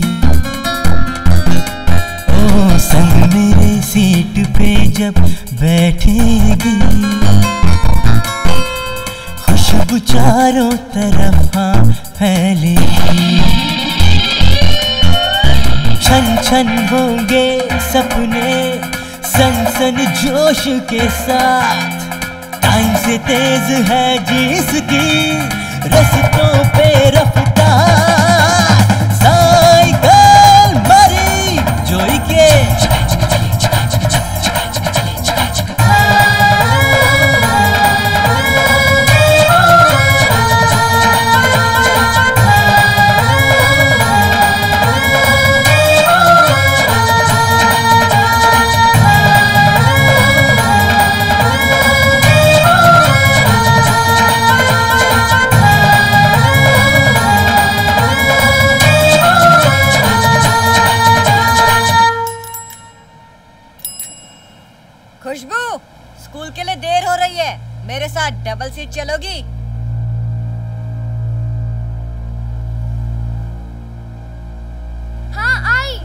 ओ संग मेरे सीट पे जब बैठेगी खुशबू, चारों तरफ हाँ फैलेगी। छन छन होंगे सपने सन सन जोश के साथ, टाइम से तेज है जिसकी रस्तों पे रफ्तार। साइकिल मारी जोई के डबल सीट चलोगी? हाँ आई।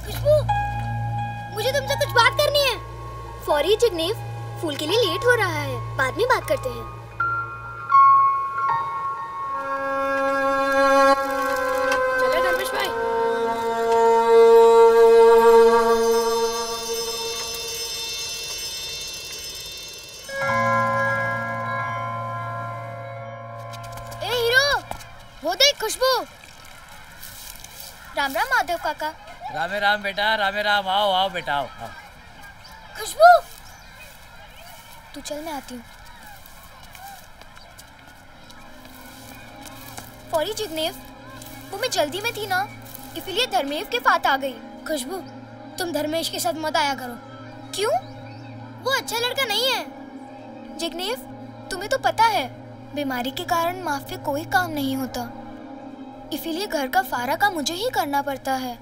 खुशबू, मुझे तुमसे कुछ बात करनी है। सॉरी जिग्नेश, फूल के लिए लेट हो रहा है, बाद में बात करते हैं। काका रामे राम बेटा, रामे राम। आओ आओ बेटा, आओ आओ। खुशबू तू चल, मैं आती हूँ। फौरी जिग्नेश, वो मैं जल्दी में थी ना, इसलिए धर्मेश के पास आ गई। खुशबू तुम धर्मेश के साथ मत आया करो। क्यों? वो अच्छा लड़का नहीं है। जिग्नेश तुम्हें तो पता है, बीमारी के कारण माँ से कोई काम नहीं होता, इसीलिए घर का सारा काम मुझे ही करना पड़ता है।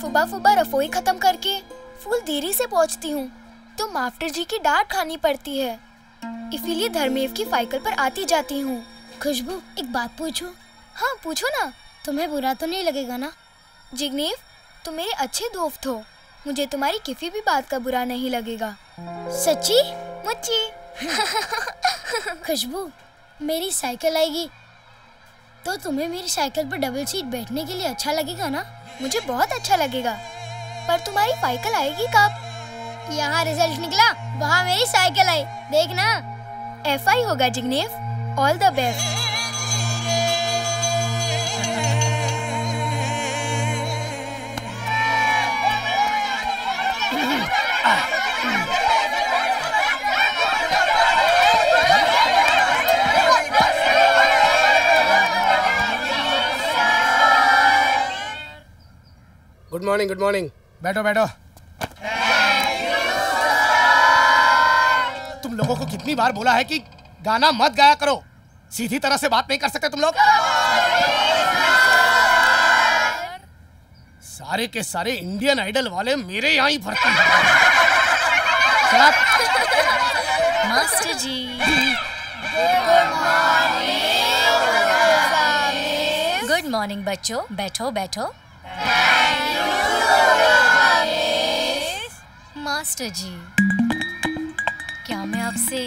सुबह सुबह रसोई खत्म करके फूल देरी से पहुंचती हूँ तो मास्टर जी की डांट खानी पड़ती है, इसीलिए धर्मेश की साइकिल पर आती जाती हूँ। खुशबू, एक बात पूछूं? हाँ पूछो ना। तुम्हें बुरा तो नहीं लगेगा ना? जिग्नेश, तुम मेरे अच्छे दोस्त हो, मुझे तुम्हारी किसी भी बात का बुरा नहीं लगेगा। सच्ची? मुच्ची। खुशबू, मेरी साइकिल आएगी तो तुम्हें मेरी साइकिल पर डबल सीट बैठने के लिए अच्छा लगेगा ना? मुझे बहुत अच्छा लगेगा, पर तुम्हारी साइकिल आएगी कब? यहाँ रिजल्ट निकला, वहाँ मेरी साइकिल आई, देखना। ऐसा ही होगा Jignesh, all the best. Good morning, good morning. बैठो बैठो। तुम लोगों को कितनी बार बोला है कि गाना मत गाया करो, सीधी तरह से बात नहीं कर सकते तुम लोग? सारे के सारे इंडियन आइडल वाले मेरे यहाँ ही भरते हैं। Master ji good morning. Good morning बच्चों, बैठो बैठो। मास्टर जी, क्या मैं आपसे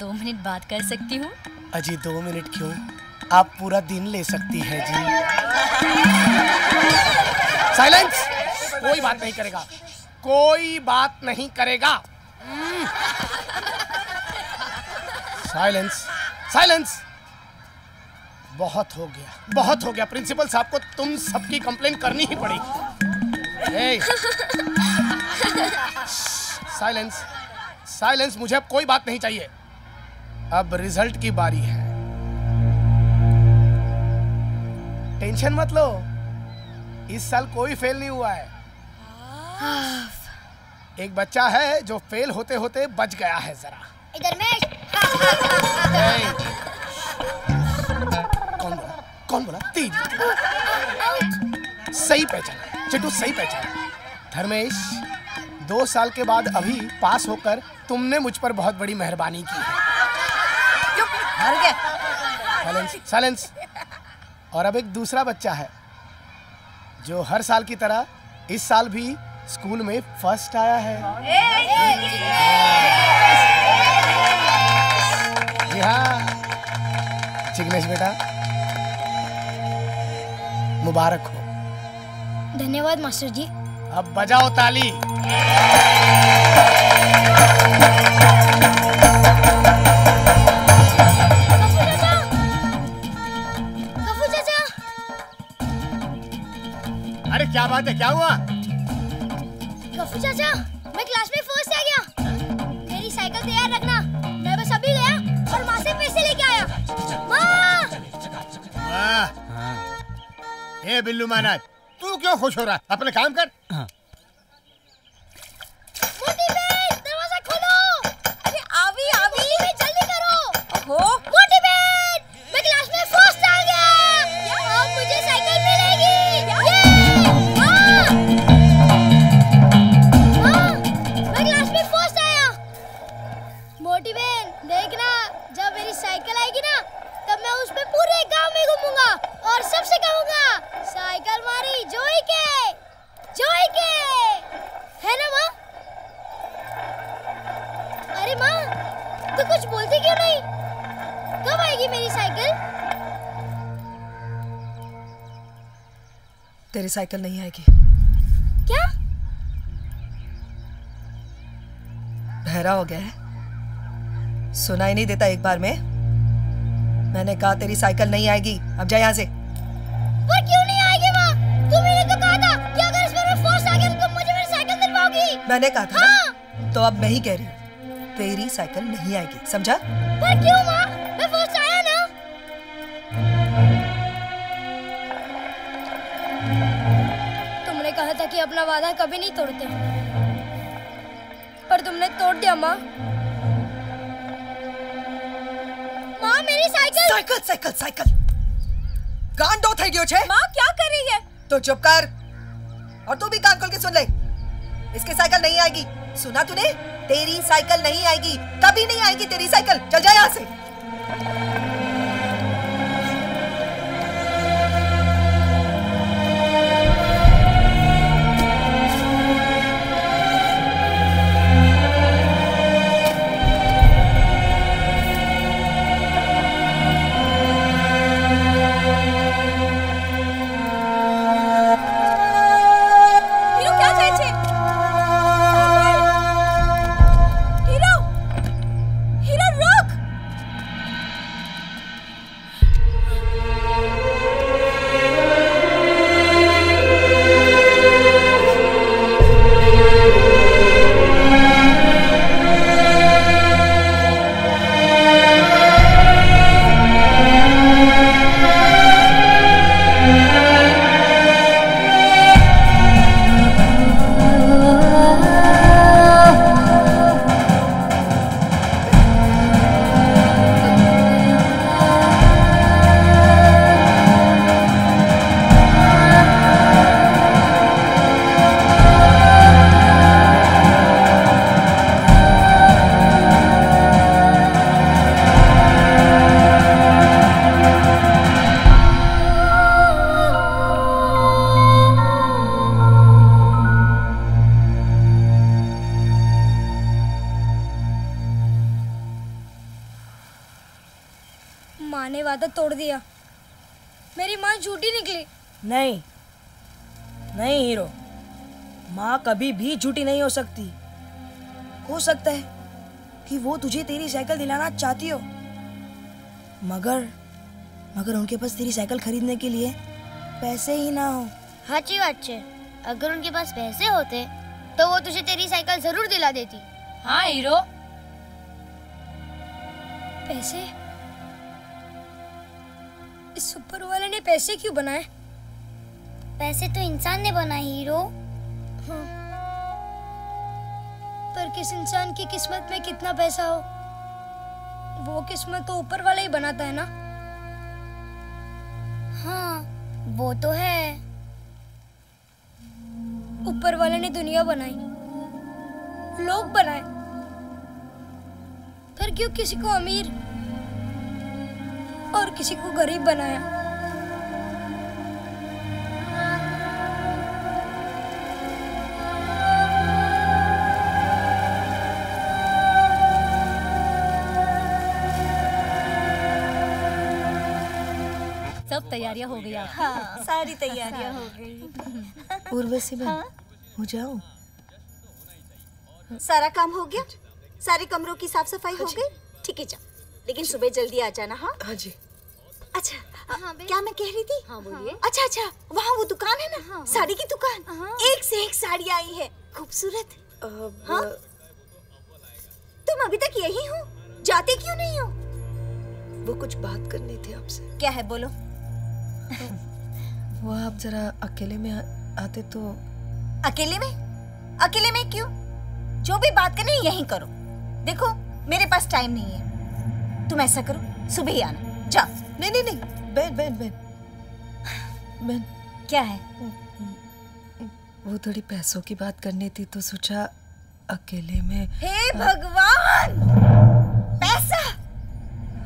2 मिनट बात कर सकती हूँ? अजी 2 मिनट क्यों, आप पूरा दिन ले सकती है जी। साइलेंस। कोई बात नहीं करेगा, कोई बात नहीं करेगा। Silence, silence. बहुत हो गया, बहुत हो गया। प्रिंसिपल साहब को तुम सबकी कंप्लेन करनी ही पड़ेगी। Silence, silence. मुझे अब कोई बात नहीं चाहिए, अब रिजल्ट की बारी है। टेंशन मत लो, इस साल कोई फेल नहीं हुआ है। एक बच्चा है जो फेल होते होते बच गया है। जरा इधर में। कौन बोला? तीन। सही पहचाना चिट्टू, सही पहचाना। धर्मेश, 2 साल के बाद अभी पास होकर तुमने मुझ पर बहुत बड़ी मेहरबानी की है। Silence, silence. और अब एक दूसरा बच्चा है जो हर साल की तरह इस साल भी स्कूल में फर्स्ट आया है। जी हाँ, जिग्नेश बेटा मुबारक हो। धन्यवाद मास्टर जी। अब बजाओ ताली। गफूर चाचा। अरे क्या बात है, क्या हुआ? गफूर चाचा, मैं क्लास में फर्स्ट आ गया। मेरी साइकिल तैयार रखना, मैं बस अभी गया और माँ से पैसे लेके आया। माँ। ए बिल्लू माना, तू क्यों खुश हो रहा है? अपने काम कर। हाँ। मोटीबेन, दरवाजा खोलो। अरे आवी आवी, जल्दी करो। ओहो मोटीबेन, मैं क्लास में फर्स्ट आ गया। अब मुझे साइकिल मिलेगी। हाँ, मैं क्लास में फर्स्ट आया। मोटीबेन देखना, जब मेरी साइकिल आएगी ना तब मैं उस पे पूरे गांव में घूमूंगा और सबसे कहूंगा साइकिल मारी जोई के, जोई के। है ना माँ? अरे माँ, तू तो कुछ बोलती क्यों नहीं? कब आएगी मेरी साइकिल? तेरी साइकिल नहीं आएगी। क्या? बहरा हो गया है, सुनाई नहीं देता एक बार में? मैंने कहा तेरी साइकिल नहीं आएगी, अब जा यहाँ से। पर क्यों नहीं आएगी माँ? तुमने तो कहा था कि अगर इसमें मैं फर्स्ट आ गया तो तुम मुझे मेरी साइकिल दिलवाओगी। मैंने कहा था। हाँ। तो अब मैं ही कह रही हूँ, तेरी साइकिल नहीं आएगी, समझा? पर क्यों माँ? मैं फर्स्ट आया ना। तुमने कहा था कि अपना वादा कभी नहीं तोड़ते, पर तुमने तोड़ दिया माँ। माँ मेरी साइकिल। Cycle cycle cycle. गांडो थई गयो छे। माँ क्या कर रही है? तो चुप कर। और तू भी कान खोल के सुन ले, इसकी साइकिल नहीं आएगी। सुना तूने, तेरी साइकिल नहीं आएगी, कभी नहीं आएगी तेरी साइकिल। चल जा यहाँ से। तोड़ दिया, मेरी माँ झूठी निकली। नहीं नहीं हीरो, माँ कभी भी झूठी नहीं हो सकती। हो सकता है कि वो तुझे तेरी साइकिल दिलाना चाहती हो, मगर उनके पास तेरी साइकिल खरीदने के लिए पैसे ही ना हो। अच्छी बात है, अगर उनके पास पैसे होते तो वो तुझे तेरी साइकिल जरूर दिला देती। हाँ हीरो, पैसे इस सुपर वाले ने पैसे क्यों बनाए? पैसे तो इंसान ने बनाए हीरो। हाँ। पर किस इंसान की किस्मत में कितना पैसा हो, वो किस्मत तो ऊपर वाला ही बनाता है ना। हाँ वो तो है, ऊपर वाले ने दुनिया बनाई, लोग बनाए, पर क्यों किसी को अमीर और किसी को गरीब बनाया? सब तैयारियां हो गई? हाँ, सारी तैयारियां हो गई। उर्वशी बहन, हो जाओ। सारा काम हो गया, सारे कमरों की साफ सफाई हो गई। ठीक है जा, लेकिन सुबह जल्दी आ जाना। हाँ हाँ जी। अच्छा हाँ, क्या मैं कह रही थी? हाँ बोलिए। अच्छा अच्छा, वहाँ वो दुकान है ना, हाँ, साड़ी की दुकान, हाँ, एक से एक साड़ी आई है, खूबसूरत। हाँ? तुम अभी तक यही हो, जाते क्यों नहीं हो? वो कुछ बात करनी थी आपसे। क्या है बोलो। वो आप जरा अकेले में आते तो। अकेले में? अकेले में क्यों? जो भी बात करनी यही करो। देखो मेरे पास टाइम नहीं है, तुम ऐसा करो सुबह ही आना। जा। नहीं नहीं नहीं, बैन बैन बैन बैन। क्या है? वो थोड़ी पैसों की बात करनी थी तो सोचा अकेले में। हे भगवान, पैसा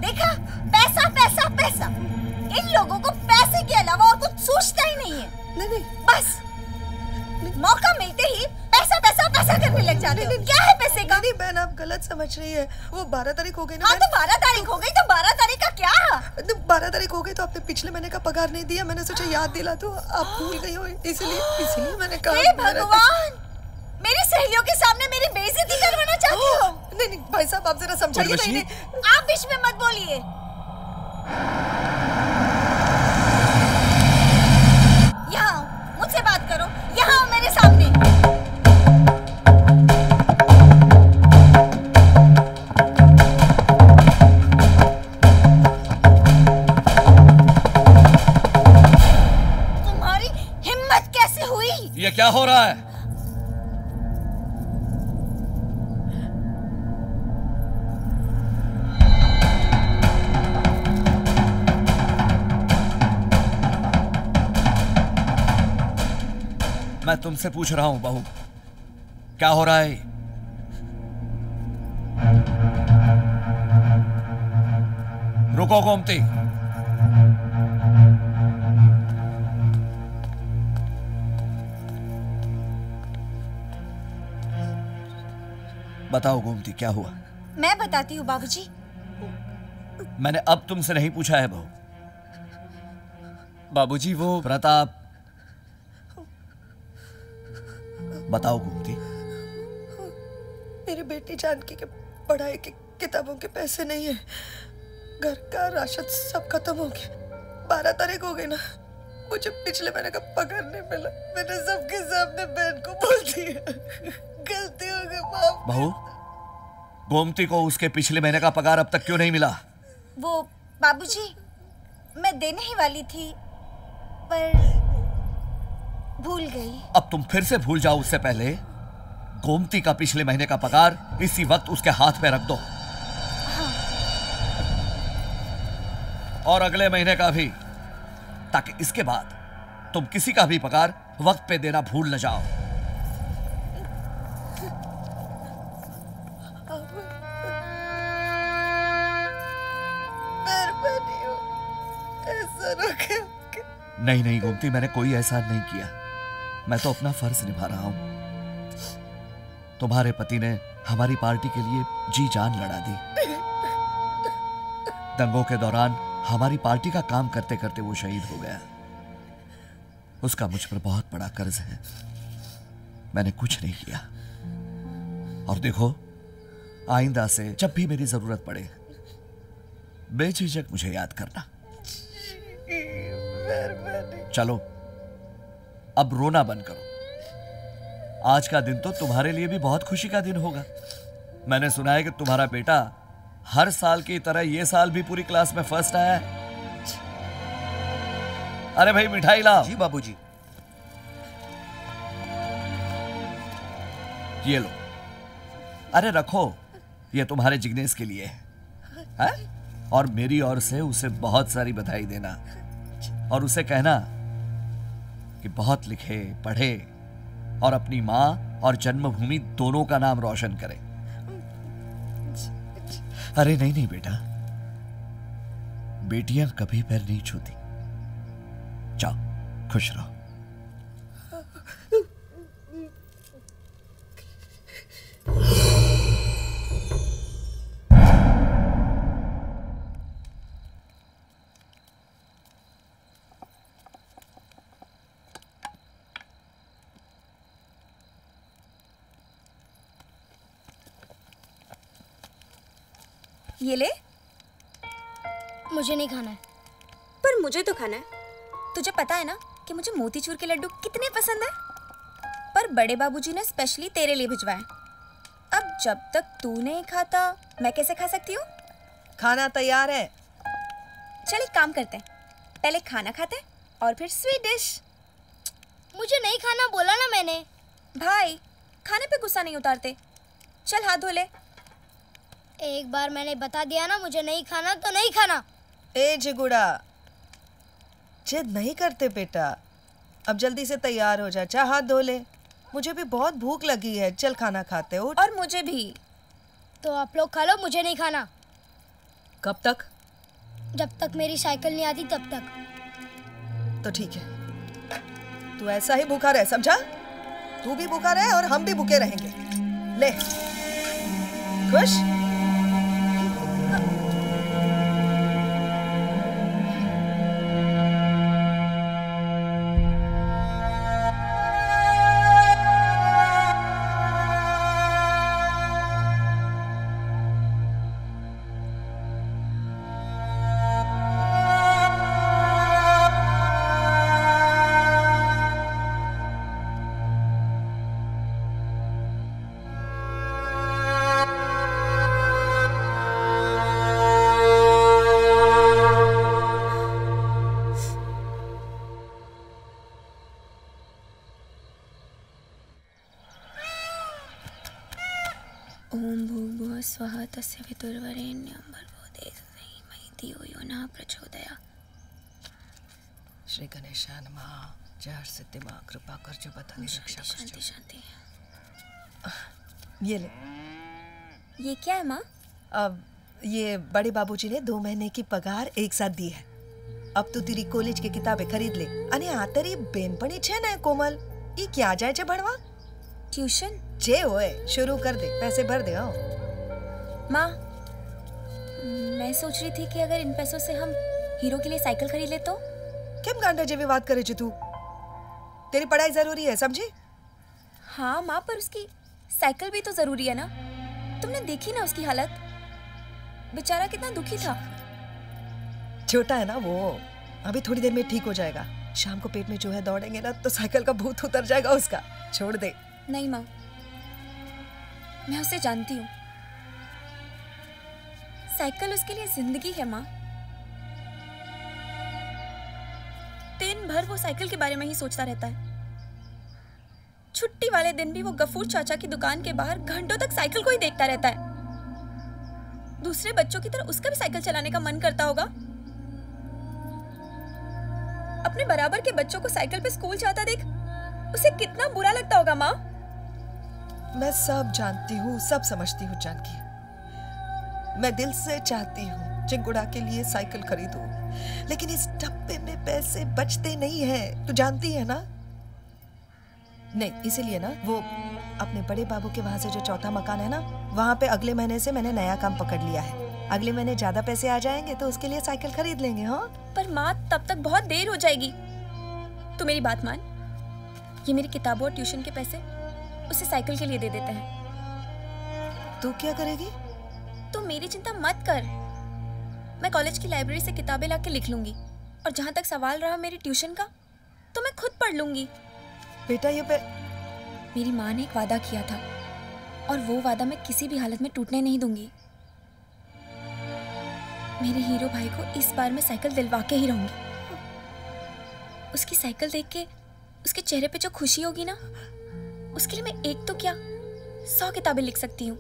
देखा, पैसा पैसा पैसा। इन लोगों को पैसे के अलावा और कुछ सोचता ही नहीं है। नहीं नहीं, बस मौका मिलते ही पैसा पैसा पैसा करने लग जाते हो। क्या है पैसे का? नहीं बहन, आप गलत समझ रही है। वो 12 तारीख हो गई ना। हाँ तो 12 तारीख हो गई तो 12 तारीख का क्या? 12 तारीख हो गई तो आपने पिछले महीने का पगार नहीं दिया, मैंने सोचा याद दिला तो आप भूल गई हो, इसलिए मैंने कहा। भगवान, मेरी सहेलियों के सामने मेरी बेइज्जती करवाना चाहती हो? नहीं नहीं भाई साहब, आप जरा समझाइए, आप बीच में मत बोलिए। यहाँ मुझसे बात करो, यहाँ आओ मेरे सामने। ये क्या हो रहा है? मैं तुमसे पूछ रहा हूं बहू, क्या हो रहा है? रुको गोमती, बताओ गोमती क्या हुआ? मैं बताती हूँ बाबूजी। मैंने अब तुमसे नहीं पूछा है बहू। बाबूजी वो प्रताप। बताओ गोमती। मेरी बेटी जानकी के पढ़ाई के किताबों के पैसे नहीं है, घर का राशन सब खत्म हो गया। 12 तारीख हो गई ना, मुझे पिछले महीने का पगार नहीं मिला। मैंने सबके सामने बहन को बोल दिया, गलती हो गई माफ। बहू, गोमती को उसके पिछले महीने का पगार अब तक क्यों नहीं मिला? वो बाबूजी मैं देने ही वाली थी पर भूल गई। अब तुम फिर से भूल जाओ उससे पहले गोमती का पिछले महीने का पगार इसी वक्त उसके हाथ पे रख दो। हाँ। और अगले महीने का भी, ताकि इसके बाद तुम किसी का भी पगार वक्त पे देना भूल न जाओ। ऐसा रोके? नहीं नहीं गोमती, मैंने कोई एहसान नहीं किया, मैं तो अपना फर्ज निभा रहा हूं। तुम्हारे पति ने हमारी पार्टी के लिए जी जान लड़ा दी। दंगों के दौरान हमारी पार्टी का काम करते करते वो शहीद हो गया। उसका मुझ पर बहुत बड़ा कर्ज है, मैंने कुछ नहीं किया। और देखो, आइंदा से जब भी मेरी जरूरत पड़े बेझिझक मुझे याद करना। चलो अब रोना बंद करो, आज का दिन तो तुम्हारे लिए भी बहुत खुशी का दिन होगा। मैंने सुना है कि तुम्हारा बेटा हर साल की तरह ये साल भी पूरी क्लास में फर्स्ट आया है। अरे भाई मिठाई लाओ। जी बाबूजी। ये लो। अरे रखो, ये तुम्हारे जिग्नेश के लिए है। और मेरी ओर से उसे बहुत सारी बधाई देना, और उसे कहना कि बहुत लिखे पढ़े और अपनी माँ और जन्मभूमि दोनों का नाम रोशन करे। अरे नहीं नहीं बेटा, बेटियां कभी पैर नहीं छूती। जाओ खुश रहो। ये ले। मुझे नहीं खाना है। पर मुझे तो खाना है। तुझे पता है ना कि मुझे मोतीचूर के लड्डू कितने पसंद है, पर बड़े बाबूजी ने स्पेशली तेरे लिए भिजवाए। अब जब तक तू नहीं खाता मैं कैसे खा सकती हूँ? खाना तैयार है। चल एक काम करते हैं, पहले खाना खाते हैं और फिर स्वीट डिश। मुझे नहीं खाना बोला ना मैंने। भाई खाने पे गुस्सा नहीं उतारते। चल हाथ धो ले। एक बार मैंने बता दिया ना मुझे नहीं खाना तो नहीं खाना। ए जिगुड़ा, जिद नहीं करते बेटा। अब जल्दी से तैयार हो जा, चाह हाथ धो ले। मुझे भी बहुत भूख लगी है, चल खाना खाते हो। और मुझे भी। तो आप लोग खा लो, मुझे नहीं खाना। कब तक? जब तक मेरी साइकिल नहीं आती तब तक। तो ठीक है, तू ऐसा ही भूखा रहे, समझा? तू भी भूखा रहे और हम भी भूखे रहेंगे। ले खुश। तस्य विदुर्वरेण्यं भर्गोदेवस्य धीमहि धियो यो नः प्रचोदयात्। श्री गणेशाय नमः। जहर से दिमाग कृपा कर जो बताने शिक्षा कर जो। शांति ये ले। ये क्या है माँ? अब ये बड़े बाबूजी ने 2 महीने की पगार एक साथ दी है। अब तू तेरी कॉलेज की किताबें खरीद ले। अने आतरी बेनपणी छे ना कोमल, ये क्या जाए छे भणवा? ट्यूशन जे होए शुरू कर दे, पैसे भर दे। आओ माँ, मैं सोच रही थी कि अगर इन पैसों से हम हीरो के लिए साइकिल खरीद ले तो। केम गांडा जेवी बात करे छे तू? तेरी पढ़ाई जरूरी है समझी? हाँ माँ, पर उसकी साइकिल भी तो जरूरी है ना। तुमने देखी ना उसकी हालत, बेचारा कितना दुखी था। छोटा है ना वो, अभी थोड़ी देर में ठीक हो जाएगा। शाम को पेट में जो है दौड़ेंगे ना तो साइकिल का भूत उतर जाएगा उसका। छोड़ दे। नहीं माँ, मैं उसे जानती हूँ। साइकिल उसके लिए जिंदगी है माँ। दिन भर वो साइकिल के बारे में ही सोचता रहता है। छुट्टी वाले दिन भी वो गफूर चाचा की दुकान के बाहर घंटों तक साइकिल को ही देखता रहता है। दूसरे बच्चों की तरह उसका भी साइकिल चलाने का मन करता होगा। अपने बराबर के बच्चों को साइकिल पे स्कूल जाता देख उसे कितना बुरा लगता होगा माँ। मैं सब जानती हूँ, सब समझती हूँ जानकी। मैं दिल से चाहती हूँ चिंगुड़ा के लिए साइकिल खरीदूं, लेकिन इस डब्बे में पैसे बचते नहीं हैं, तू जानती है ना। नहीं, इसीलिए ना वो अपने बड़े बाबू के वहाँ से जो चौथा मकान है ना, वहाँ पे अगले महीने से मैंने नया काम पकड़ लिया है। अगले महीने ज्यादा पैसे आ जाएंगे तो उसके लिए साइकिल खरीद लेंगे। हाँ पर माँ, तब तक बहुत देर हो जाएगी। तू मेरी बात मान, ये मेरी किताबों और ट्यूशन के पैसे उसे साइकिल के लिए दे देते हैं। तू क्या करेगी? तू मेरी चिंता मत कर, मैं कॉलेज की लाइब्रेरी से किताबें ला के लिख लूंगी, और जहाँ तक सवाल रहा मेरी ट्यूशन का तो मैं खुद पढ़ लूंगी। बेटा ये पे मेरी माँ ने एक वादा किया था और वो वादा मैं किसी भी हालत में टूटने नहीं दूंगी। मेरे हीरो भाई को इस बार मैं साइकिल दिलवा के ही रहूंगी। उसकी साइकिल देख के उसके चेहरे पे जो खुशी होगी ना, उसके लिए मैं एक तो क्या 100 किताबें लिख सकती हूँ।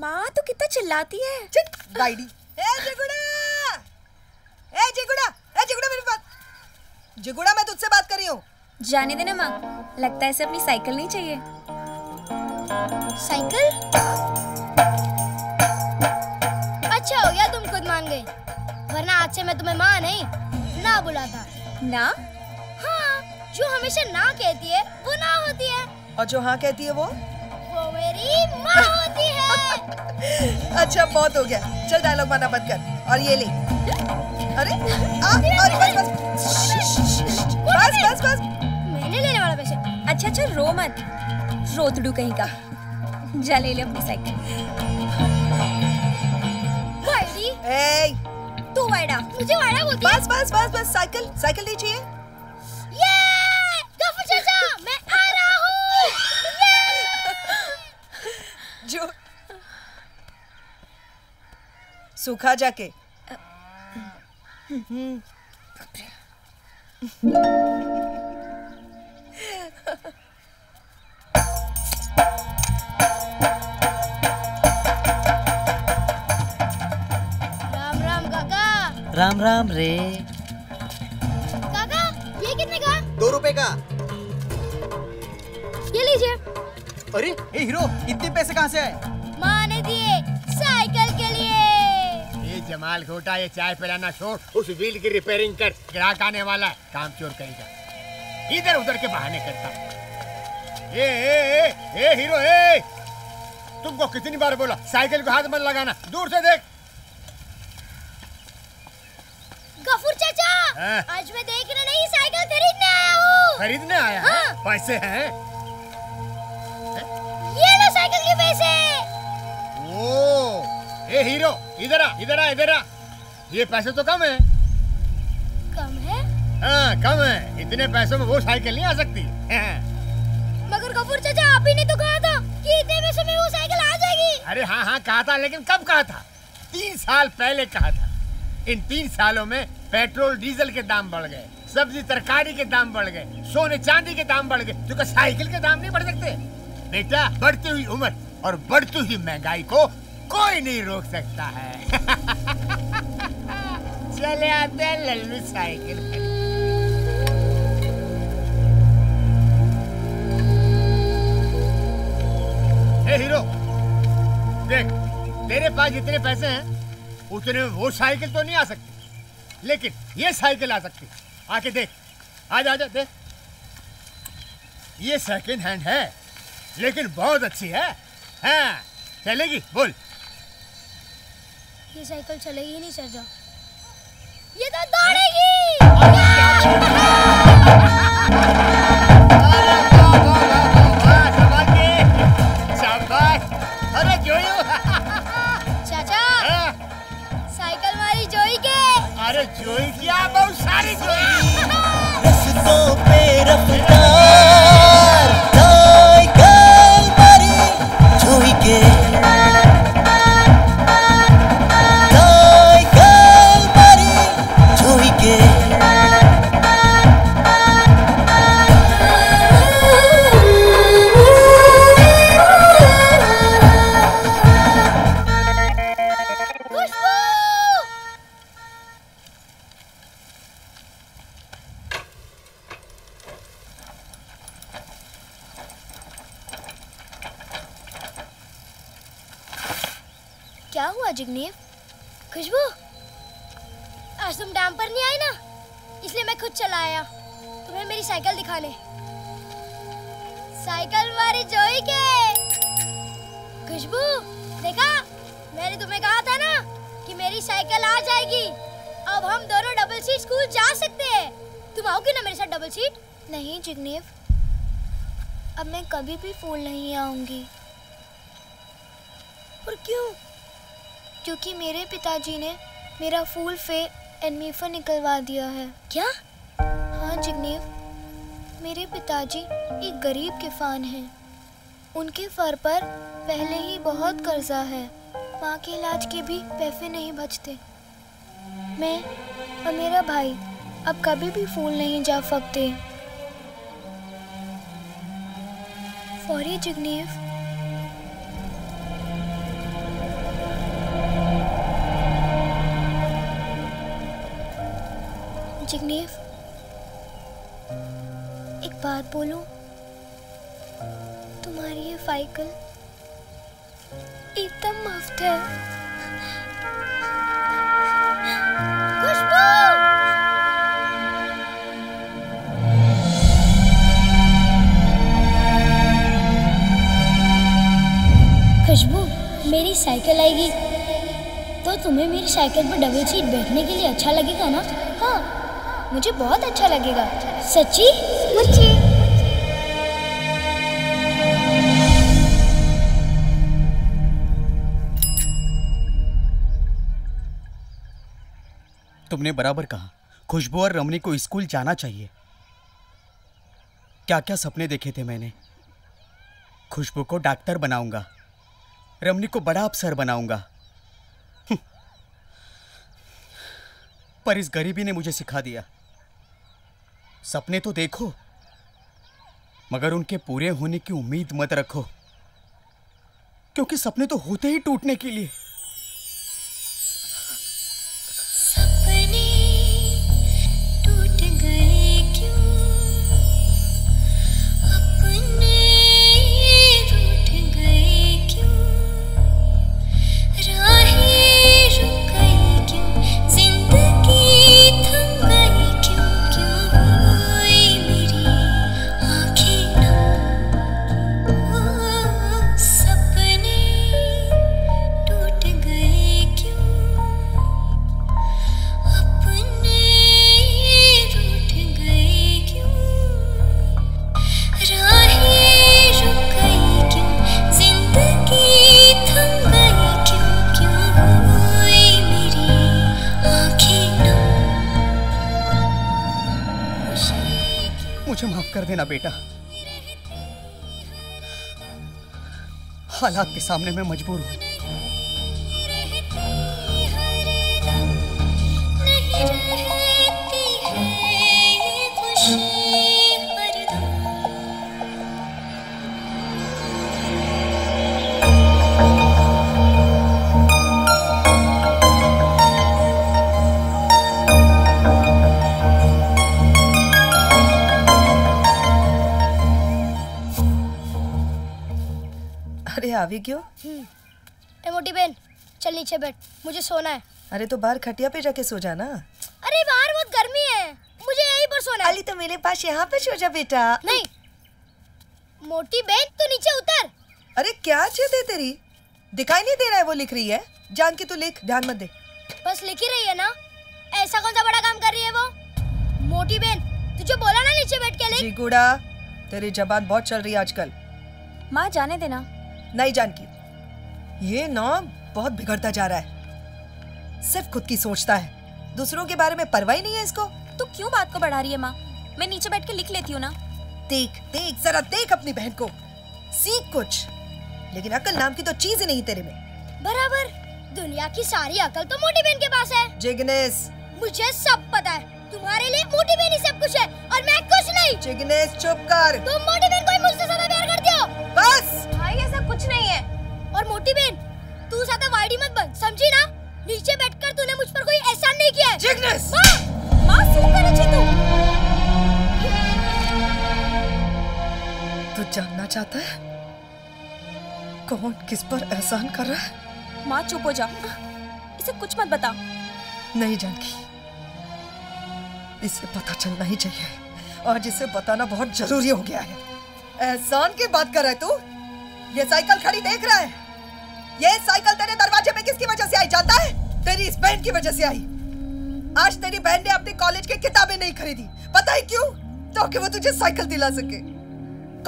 माँ तो कितना चिल्लाती है। गाइडी मेरे पास। जिगुड़ा मैं तुझसे बात कर रही हूँ। जाने देना माँ, लगता है इसे अपनी साइकिल नहीं चाहिए। साइकिल अच्छा हो गया तुम खुद मान गए, वरना आज से मैं तुम्हें माँ नहीं ना बुलाता। ना? हाँ, जो हमेशा ना कहती है वो ना होती है, और जो हाँ कहती है वो मेरी माँ होती है। अच्छा बहुत हो गया, चल डायलॉग माना बंद कर और ये ले। अरे बस मैंने लेने वाला पैसे। अच्छा रो मत, रो तुडू कहीं का, जा ले ले अपनी साइकिल। तू वायडा, मुझे वायडा बोलती है। बस साइकिल नहीं चाहिए। सूखा जाके राम राम काका। राम राम रे काका। ये कितने का? 2 रुपए का। ये लीजिए। अरे ए हीरो, इतने पैसे कहाँ से आए? माँ ने दिए साइकिल के लिए। जमाल घोटा, ये चाय पिलाना छोड़, उस व्हील की रिपेयरिंग कर। ग्राहक आने वाला है, काम चोर करेगा, इधर उधर के बहाने करता। ए, ए, ए, ए, हीरो, ए, तुमको कितनी बार बोला साइकिल को हाथ मत लगाना, दूर से देख। गफूर चाचा, आज मैं देखने नहीं साइकिल खरीदने आया हूँ। खरीदने आया? हाँ। पैसे हैं? ये लो साइकिल के पैसे। ओ ए हीरो, इधर आ। ये पैसे तो कम है। कम है? हाँ कम है, इतने पैसों में वो साइकिल नहीं आ सकती। मगर गफूर चाचा आप ही ने तो कहा था कि इतने पैसों में वो साइकिल आ जाएगी। अरे हाँ कहा था, लेकिन कब कहा था? 3 साल पहले कहा था। इन 3 सालों में पेट्रोल डीजल के दाम बढ़ गए, सब्जी तरकारी के दाम बढ़ गए, सोने चांदी के दाम बढ़ गए, तो क्या साइकिल के दाम नहीं बढ़ सकते? बेटा, बढ़ती हुई उम्र और बढ़ती हुई महंगाई को कोई नहीं रोक सकता है। चले आते हैं लल्लू साइकिल पे। हे हीरो, देख तेरे पास जितने पैसे हैं उतने में वो साइकिल तो नहीं आ सकती, लेकिन ये साइकिल आ सकती। आके देख, आजा आजा देख, ये सेकंड हैंड है लेकिन बहुत अच्छी है। हाँ, चलेगी? बोल। ये साइकिल चलेगी नहीं चाचा, ये तो दौड़ेगी। अरे जोई क्या, बहुत सारी जोई। रस्तों पे रफ्तार साइकिल भरी जोई के, साइकिल भरी जोई के। जिग्नेश, खुशबू, आज तुम डैम पर नहीं आई ना, इसलिए मैं खुद चला आया तुम्हें मेरी साइकिल दिखाने। साइकिल वाली जोई के। खुशबू देखा, मैंने तुम्हें कहा था ना कि मेरी साइकिल आ जाएगी। अब हम दोनों डबल सीट स्कूल जा सकते हैं। तुम आओगी ना मेरे साथ डबल सीट? नहीं जिग्नेश, अब मैं कभी भी फूल नहीं आऊंगी। और क्यों? क्योंकि मेरे पिताजी ने मेरा फूल फे एनमीफर निकलवा दिया है। क्या? हाँ जिग्नेश, मेरे पिताजी एक गरीब किसान हैं। उनके फर पर पहले ही बहुत कर्जा है, माँ के इलाज के भी पैसे नहीं बचते। मैं और मेरा भाई अब कभी भी फूल नहीं जा सकते। सॉरी जिग्नेश। जिग्नेश, एक बात बोलूं? तुम्हारी ये साइकिल एकदम मुफ्त है। खुशबू! खुशबू, मेरी साइकिल आएगी तो तुम्हें मेरी साइकिल पर डबल सीट बैठने के लिए अच्छा लगेगा ना? हाँ, मुझे बहुत अच्छा लगेगा। सच्ची? मुझे। तुमने बराबर कहा, खुशबू और रमनी को स्कूल जाना चाहिए। क्या क्या सपने देखे थे मैंने। खुशबू को डॉक्टर बनाऊंगा, रमनी को बड़ा अफसर बनाऊंगा, पर इस गरीबी ने मुझे सिखा दिया। सपने तो देखो मगर उनके पूरे होने की उम्मीद मत रखो, क्योंकि सपने तो होते ही टूटने के लिए। देना बेटा, हालात के सामने मैं मजबूर हूं। नहीं रहती, આવી ગયો? ए मोटी बहन चल नीचे बैठ, मुझे सोना है। अरे तो बाहर खटिया पे जाके सो जाना। अरे बाहर बहुत गर्मी है, मुझे यहीं पर सोना है। अली तो मेरे पास यहाँ पे सो जा बेटा। नहीं मोटी बहन तू नीचे उतर। अरे क्या चीज है तेरी, दिखाई नहीं दे रहा है वो लिख रही है। जानकी तू लिख, ध्यान मत दे। बस लिख ही रही है ना, ऐसा कौन सा बड़ा काम कर रही है वो। मोटी बहन तुझे बोला ना नीचे बैठ के लिख। जी गुड़ा, तेरी जबान बहुत चल रही है आजकल। माँ जाने देना। नहीं जानकी, ये नाम बहुत बिगड़ता जा रहा है, सिर्फ खुद की सोचता है, दूसरों के बारे में परवाह ही नहीं है इसको। तो क्यों बात को बढ़ा रही है माँ, मैं नीचे बैठ के लिख लेती हूँ ना। देख देख जरा, देख अपनी बहन को, सीख कुछ, लेकिन अकल नाम की तो चीज ही नहीं तेरे में। बराबर, दुनिया की सारी अकल तो मोटी बहन के पास है। जिग्नेश मुझे सब पता है, तुम्हारे लिए मोटी बहन ही सब कुछ है और मैं कुछ नहीं। जिग्नेश चुप कर। तुम मोटी बहन को ही मुझसे ज्यादा प्यार करती हो। बस भाई ऐसा कुछ नहीं है। और मोटी बहन तू ज्यादा वाइडी मत बन, समझी ना। नीचे बैठकर तूने मुझ पर कोई एहसान नहीं किया है। जिग्नेश मां सुन कर अच्छे, तू जानना चाहता है कौन किस पर एहसान कर रहा है। माँ चुप हो जा, इसे कुछ मत बता। नहीं जानकी, इसे पता चलना ही चाहिए, और जिसे बताना बहुत जरूरी हो गया है। एहसान की बात कर रहा है तू? ये साइकिल खड़ी देख रहा है? ये साइकिल तेरे दरवाजे पे किसकी वजह से आई जानता है? तेरी इस बहन की वजह से आई। आज तेरी बहन ने अपने कॉलेज की किताबें नहीं खरीदी, पता है क्यों? ताकि वो तुझे साइकिल दिला सके।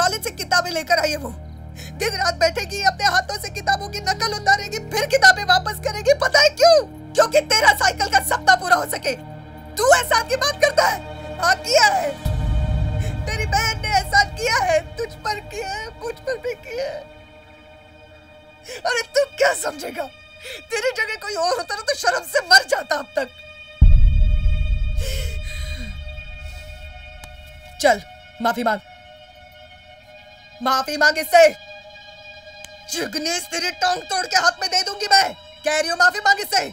कॉलेज से किताबें लेकर आई है वो, दिन रात बैठेगी, अपने हाथों से किताबों की नकल उतारेगी, फिर किताबें वापस करेगी, पता है क्यों? क्योंकि तेरा साइकिल का सपना पूरा हो सके। तू एहसान की बात करता है? हाँ किया है, तेरी बहन ने एहसान किया है, तुझ पर किया है, मुझ पर भी किया है। अरे तू क्या समझेगा, तेरी जगह कोई और होता ना तो शर्म से मर जाता। अब तक चल माफी मांग, माफी मांग इससे। जिग्नेश तेरी टांग तोड़ के हाथ में दे दूंगी मैं, कह रही हूं माफी मांग इससे।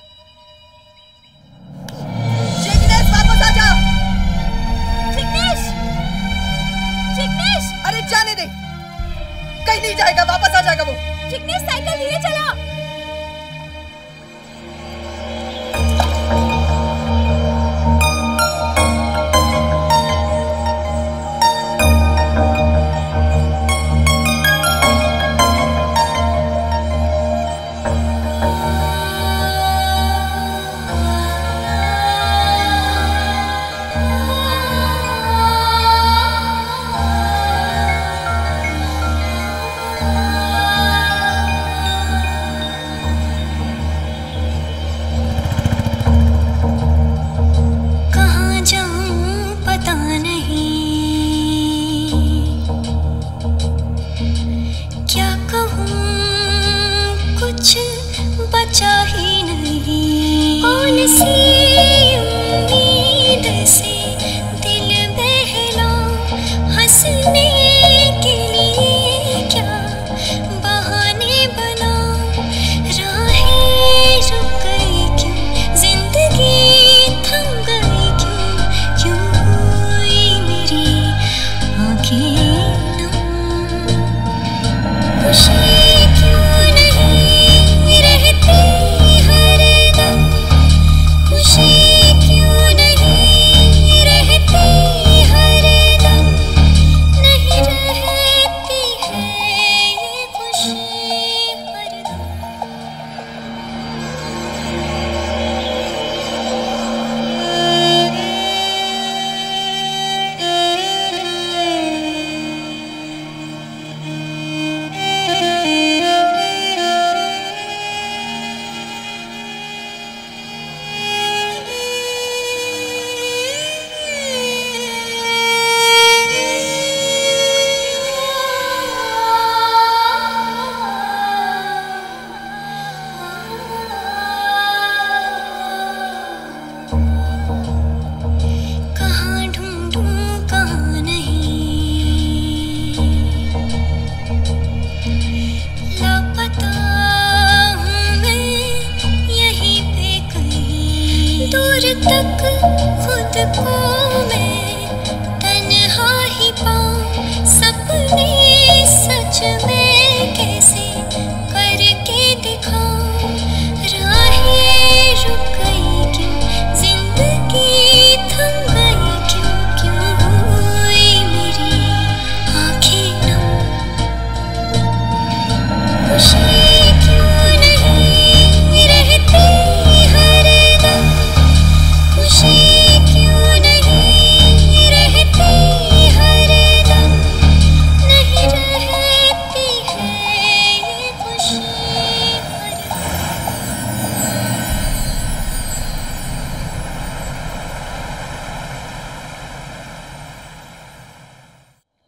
अरे जाने दे, कहीं नहीं जाएगा, वापस आ जाएगा वो। जिग्नेश साइकिल धीरे चला। सपने सच में कैसे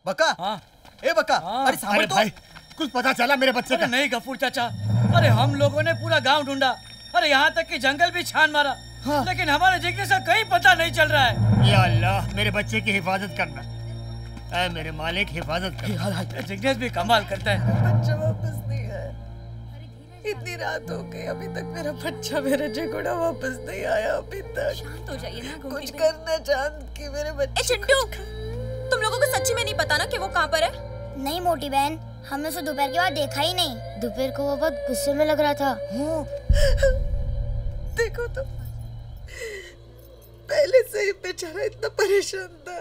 बका, हाँ? ए बका, हाँ? अरे सामने तो भाई, कुछ पता चला मेरे बच्चे का? नहीं गफूर चाचा, अरे हम लोगों ने पूरा गांव ढूंढा, अरे यहाँ तक कि जंगल भी छान मारा, हाँ? लेकिन हमारे जिग्नेश का कहीं पता नहीं चल रहा है। या अल्लाह, मेरे बच्चे की हिफाजत करना, ऐ मेरे मालिक हिफाजत करना। जिग्नेश भी कमाल करता है। बच्चा वापस नहीं आया, इतनी रात हो गई अभी तक मेरा बच्चा, मेरा जिगुड़ा वापस नहीं आया अभी तक। शांत हो जाइए ना, कुछ करना जानकी मेरे बच्चे। तुम लोगों को सच्ची में नहीं पता ना कि वो कहाँ पर है? नहीं मोटी बहन, हमने उसे दोपहर के बाद देखा ही नहीं। दोपहर को वो बहुत गुस्से में लग रहा था। देखो तो, पहले से ही बेचारा इतना परेशान था।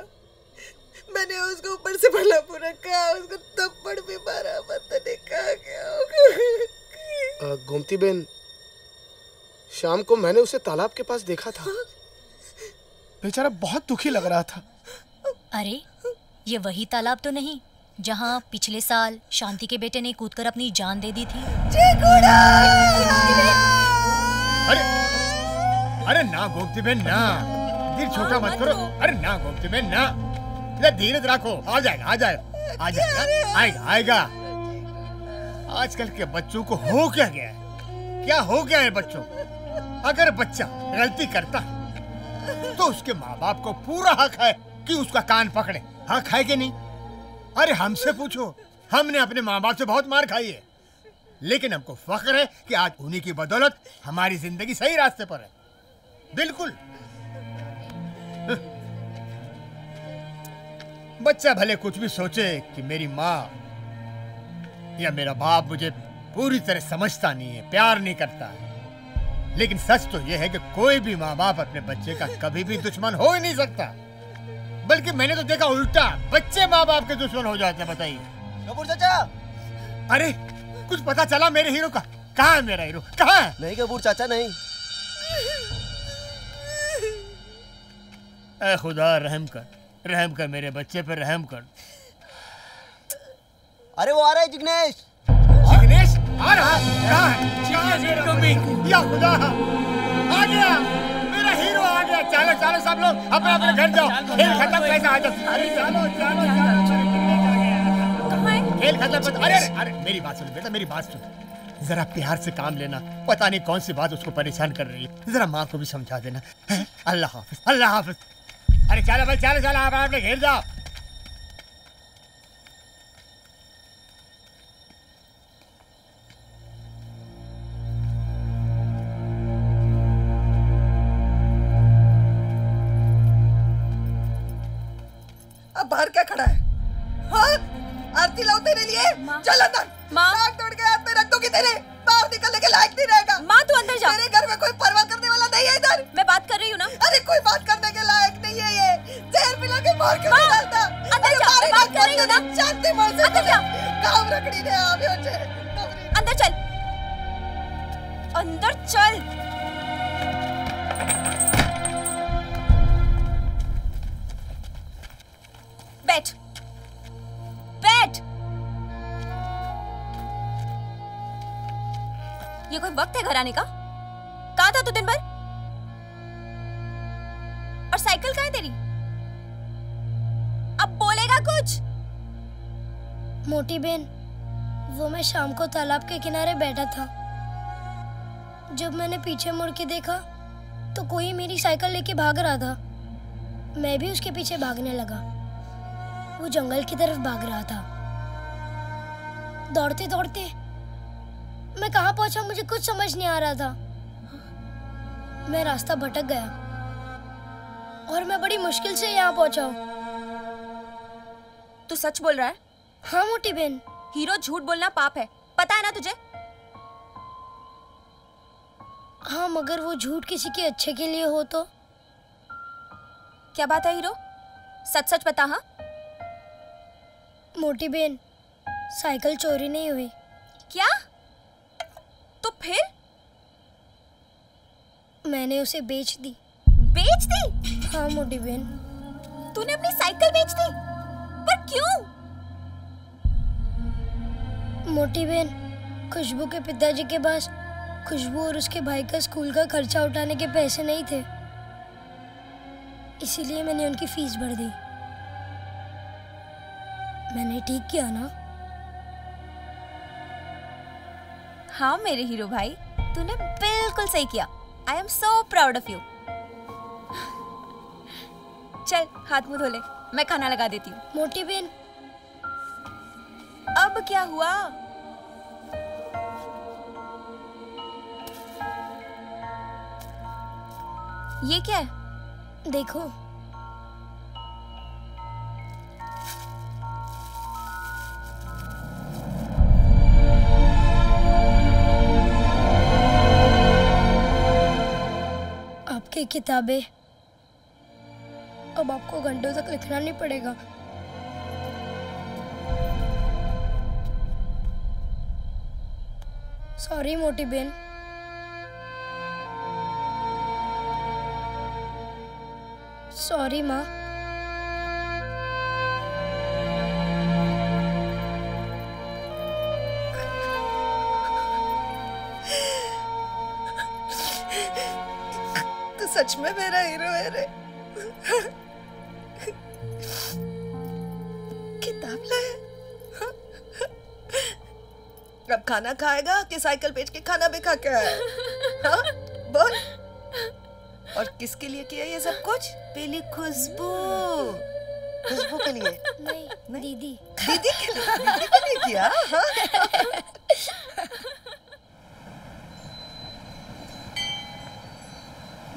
मैंने उसको ऊपर से भला बुरा कहा, उसको थप्पड़ भी मारा, पता नहीं कहाँ गया होगा। गोमती बहन, शाम को मैंने उसे तालाब के पास देखा था, बेचारा बहुत दुखी लग रहा था। अरे ये वही तालाब तो नहीं जहाँ पिछले साल शांति के बेटे ने कूदकर अपनी जान दे दी थी? अरे अरे ना गोमती बहन ना, दिल छोटा मत करो। अरे ना गोमती बहन ना, इधर धीरज रखो, आ जाएगा आ जाएगा आ जाएगा आएगा आएगा। आजकल के बच्चों को हो क्या गया है, क्या हो गया है बच्चों? अगर बच्चा गलती करता है तो उसके माँ बाप को पूरा हक है कि उसका कान पकड़े। हाँ खाए कि नहीं? अरे हमसे पूछो, हमने अपने माँ बाप से बहुत मार खाई है, लेकिन हमको फख्र है कि आज उन्हीं की बदौलत हमारी जिंदगी सही रास्ते पर है। बिल्कुल, बच्चा भले कुछ भी सोचे कि मेरी माँ या मेरा बाप मुझे पूरी तरह समझता नहीं है, प्यार नहीं करता है, लेकिन सच तो यह है कि कोई भी माँ बाप अपने बच्चे का कभी भी दुश्मन हो ही नहीं सकता। बल्कि मैंने तो देखा उल्टा, बच्चे माँ बाप के दुश्मन हो जाते हैं। बताइए गफूर चाचा। अरे कुछ पता चला मेरे हीरो का? कहाँ है मेरा हीरो, कहाँ है? नहीं गफूर चाचा नहीं। ऐ खुदा रहम कर, रहम कर मेरे बच्चे पे, रहम कर। अरे वो आ रहा है जिग्नेश। जिग्नेश आ रहा है? या खुदा, आ गया मेरा हीरो, आ गया। चलो चलो सब लोग अपने अपने घर जाओ, खेल खत्म। कैसा आ जाओ, अरे चलो चलो चलो, खेल खत्म। अरे अरे मेरी बात सुन बेटा, मेरी बात सुन, जरा प्यार से काम लेना। पता नहीं कौन सी बात उसको परेशान कर रही है, जरा माँ को भी समझा देना। अल्लाह हाफिज, अल्लाह हाफिज। अरे चलो भाई चलो चलो, आप अपने घर जाओ। बाहर क्या खड़ा है? हाँ? आरती लाओ तेरे लिए। चल अंदर। माँ तोड़ के हाथ में रख दूंगी तेरे, बाहर निकलने के लायक नहीं रहेगा। माँ तू अंदर जा, मेरे घर में कोई परवाह करने वाला नहीं है। इधर मैं बात कर रही हूँ ना। अरे कोई बात करने के लायक नहीं है, ये जहर मिला के मार के डालता। अंदर जा, बात कर रही हूँ ना। शांति मर्जी, अंदर जा। काम रखड़ी ने आवे हो जाए, अंदर चल, अंदर चल। बैठ बैठ, ये कोई वक्त है घर आने का? कहाँ था तू दिन भर? और साइकिल कहाँ है तेरी? अब बोलेगा कुछ? मोटी बहन, वो मैं शाम को तालाब के किनारे बैठा था, जब मैंने पीछे मुड़ के देखा तो कोई मेरी साइकिल लेके भाग रहा था। मैं भी उसके पीछे भागने लगा, वो जंगल की तरफ भाग रहा था। दौड़ते दौड़ते मैं कहाँ पहुंचा मुझे कुछ समझ नहीं आ रहा था। मैं रास्ता भटक गया और मैं बड़ी मुश्किल से यहाँ पहुंचा। तू सच बोल रहा है? हाँ मोटी बहन। हीरो, झूठ बोलना पाप है, पता है ना तुझे? हाँ, मगर वो झूठ किसी के अच्छे के लिए हो तो। क्या बात है हीरो, सच सच बता। हाँ मोटी बहन, साइकिल चोरी नहीं हुई। क्या? तो फिर? मैंने उसे बेच दी। बेच दी? हाँ मोटी बहन। तूने अपनी साइकिल बेच दी? पर क्यों? मोटी बहन, खुशबू के पिताजी के पास खुशबू और उसके भाई का स्कूल का खर्चा उठाने के पैसे नहीं थे, इसीलिए मैंने उनकी फीस भर दी। मैंने ठीक किया ना? हाँ मेरे हीरो भाई, तूने बिल्कुल सही किया। I am so proud of you। चल हाथ मुंह धो ले, मैं खाना लगा देती हूँ। मोटीबेन, अब क्या हुआ? ये क्या है? देखो। आपकी किताबें। अब आपको घंटों तक लिखना नहीं पड़ेगा। सॉरी मोटीबेन। सॉरी माँ। तो सच में मेरा हीरो है रे। किताब लाए। अब खाना खाएगा कि साइकिल बेच के खाना भी खा के आए? हाँ बोल। और किसके लिए किया ये सब कुछ? पहले खुशबू। खुशबू के लिए? नहीं, दीदी। दीदी के लिए किया? हाँ?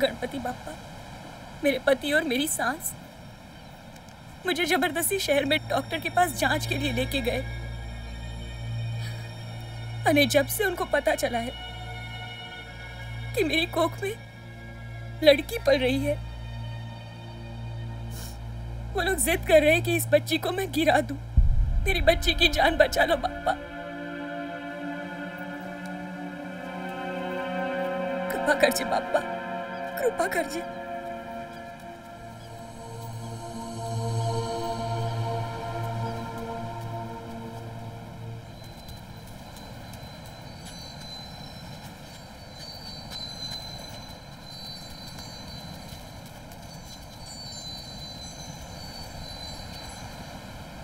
गणपति बापा, मेरे पति और मेरी सांस मुझे जबरदस्ती शहर में डॉक्टर के पास जांच के लिए लेके गए। अने जब से उनको पता चला है कि मेरी कोख में लड़की पल रही है, वो लोग जिद कर रहे हैं कि इस बच्ची को मैं गिरा दूं। मेरी बच्ची की जान बचा लो बापा, कृपा कर जे बापा, कृपा कर जे।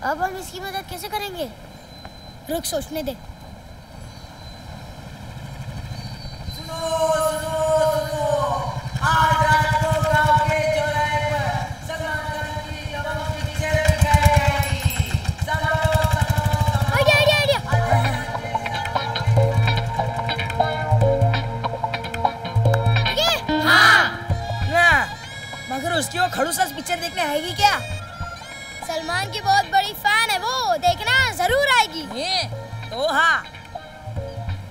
अब हम इसकी मदद कैसे करेंगे? रुक सोचने दे। मगर उसकी वो खड़ूस पिक्चर देखने आएगी क्या? सलमान की बहुत बड़ी फैन है वो, देखना जरूर आएगी। ये तो हाँ,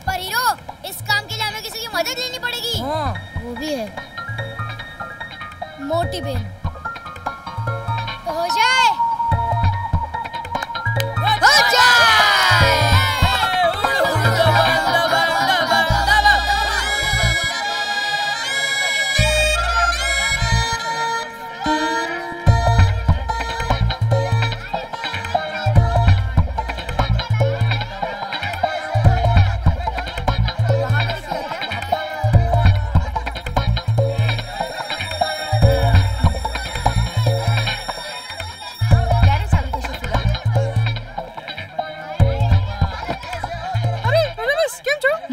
पर हीरो, इस काम के लिए हमें किसी की मदद लेनी पड़ेगी। हाँ, वो भी है। मोटीबेन हो जाए, हो जाए।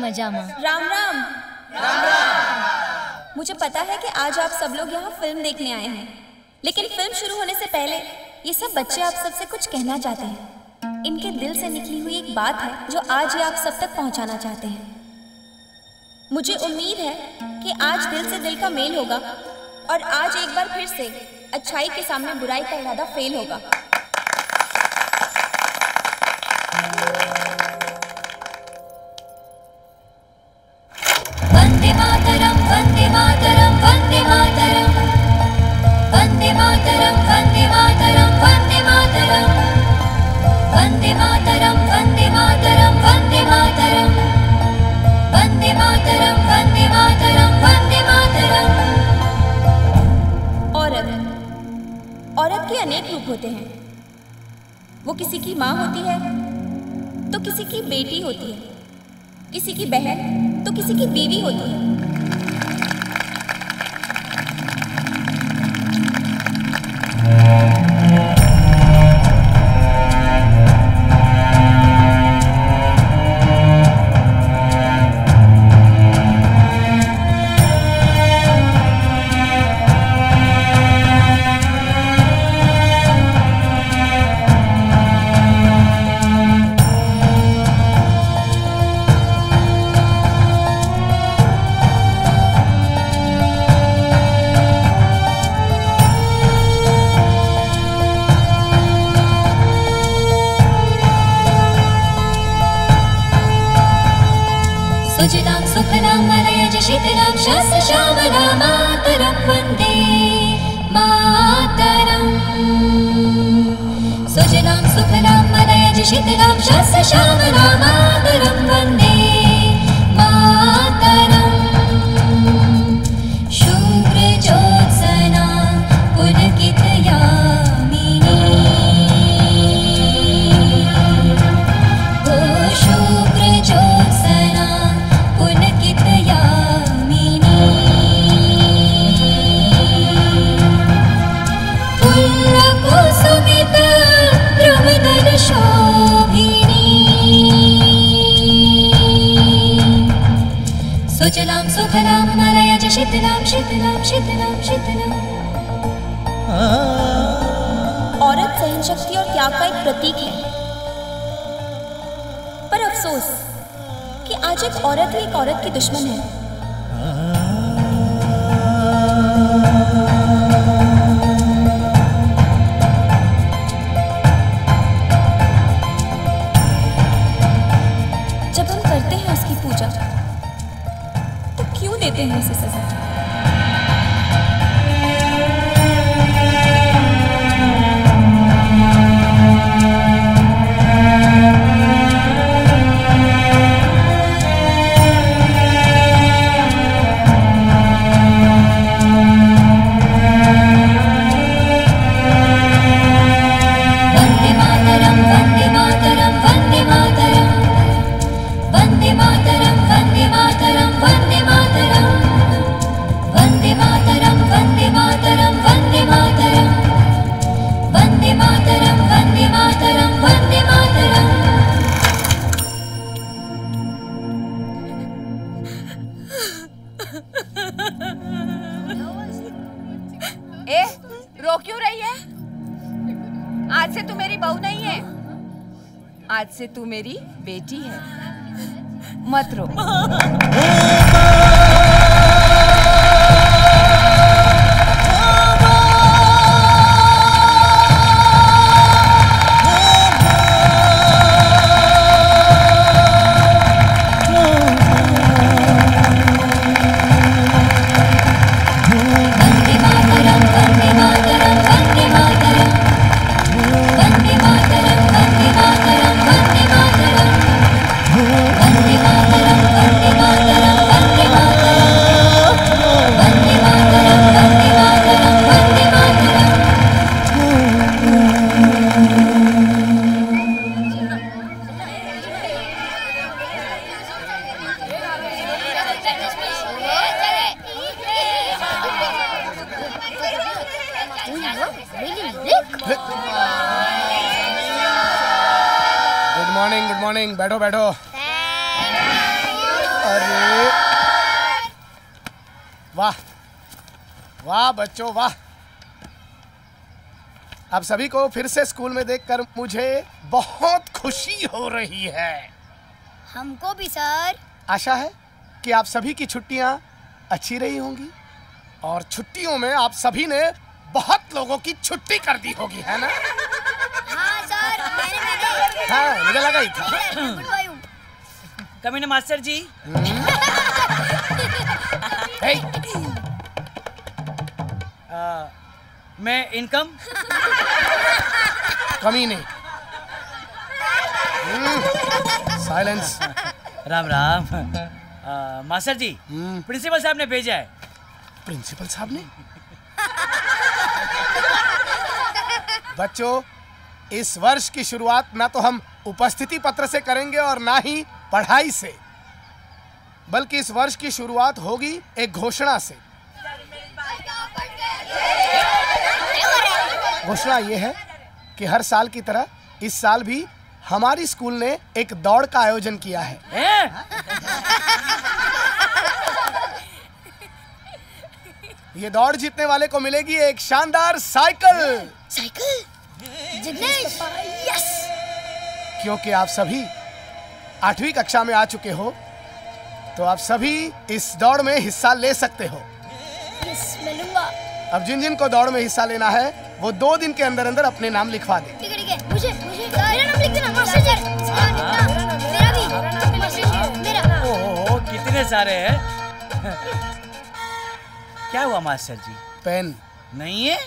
मजामा। राम राम। राम राम। मुझे पता है कि आज आप सब लोग यहाँ फिल्म देखने आए हैं, लेकिन फिल्म शुरू होने से पहले ये सब बच्चे आप सबसे कुछ कहना चाहते हैं। इनके दिल से निकली हुई एक बात है जो आज ये आप सब तक पहुँचाना चाहते हैं। मुझे उम्मीद है कि आज दिल से दिल का मेल होगा और आज एक बार फिर से अच्छाई के सामने बुराई का इरादा फेल होगा। औरत के अनेक रूप होते हैं। वो किसी की माँ होती है तो किसी की बेटी होती है, किसी की बहन तो किसी की बीवी होती है। शित राक्षस श्यामला मातरम वंदे मातरम सुजलां सुफलां मलयज शित राक्षस श्यामला मातरम वंदे मातरम शूद्रजोत्सना पुलकितयामिनी ओ शूद्रजोत्सना पुलकितयामिनी शोभिनी सुजलां सुफलां मलयज शीतलां शीतलां शीतलां शीतलां। औरत सहन शक्ति और त्याग का एक प्रतीक है, पर अफसोस कि आज एक औरत ही एक औरत की दुश्मन है। देते हैं उसे सजा। वंदे मातरम वंदे मातरम वंदे मातरम वंदे मातरम वंदे मातरम वंदे मातरम वंदे मातरम वंदे मातरम वंदे मातरम वंदे मातरम वंदे मातरम। ए, रो क्यों रही है? आज से तू मेरी बहू नहीं है, आज से तू मेरी बेटी है, मत रो। बैठो बैठो। अरे वाह वाह बच्चों वाह, आप सभी को फिर से स्कूल में देखकर मुझे बहुत खुशी हो रही है। हमको भी सर। आशा है कि आप सभी की छुट्टियां अच्छी रही होंगी और छुट्टियों में आप सभी ने बहुत लोगों की छुट्टी कर दी होगी, है ना? हाँ, मुझे लगा ही था। कमीने मास्टर जी। मैं इनकम कमीने। Silence. Ram Ram. Master ji, principal साहब ने भेजा है। प्रिंसिपल साहब ने? बच्चों, इस वर्ष की शुरुआत ना तो हम उपस्थिति पत्र से करेंगे और ना ही पढ़ाई से, बल्कि इस वर्ष की शुरुआत होगी एक घोषणा से। घोषणा ये है कि हर साल की तरह इस साल भी हमारी स्कूल ने एक दौड़ का आयोजन किया है। ये दौड़ जीतने वाले को मिलेगी एक शानदार साइकिल। साइकिल? जिग्नेश, यस। क्योंकि आप सभी 8वीं कक्षा में आ चुके हो, तो आप सभी इस दौड़ में हिस्सा ले सकते हो। यस, मैं लूंगा। अब जिन जिन को दौड़ में हिस्सा लेना है वो 2 दिन के अंदर अंदर अपने नाम लिखवा दे। ठीक है ठीक है। मुझे मेरा नाम लिख देना मास्टर जी। मेरा भी। मेरा भी। मेरा। ओह, कितने सारे हैं। क्या हुआ मास्टर जी? पेन नहीं है?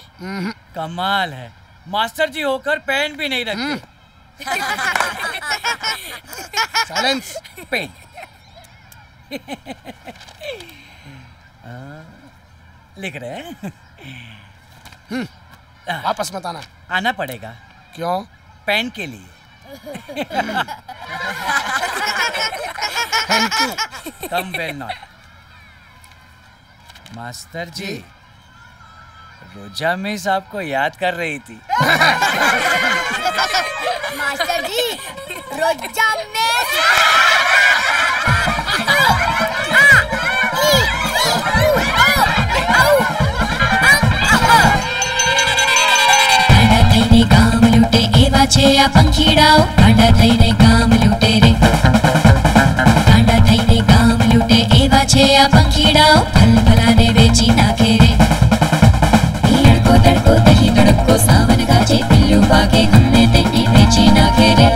कमाल है, मास्टर जी होकर पेन भी नहीं रखते। साइलेंस। पेन। लिख रहे हैं। वापस मत आना। आना पड़ेगा। क्यों? पेन के लिए। Thank you. Come well not. Master ji, Roza miss आपको याद कर रही थी। मास्टर जी, रोजा मिस पंखीड़ाओ कांडा थईने काम लूटे रे, कांडा थईने काम लूटे एवा छे आ पंखीड़ाओ, फलफला ने वेची नाखे रे। तड़को तड़को दही तड़को सावन गाजे पिल्लू बागे हमने तेने वेची नाखे रे।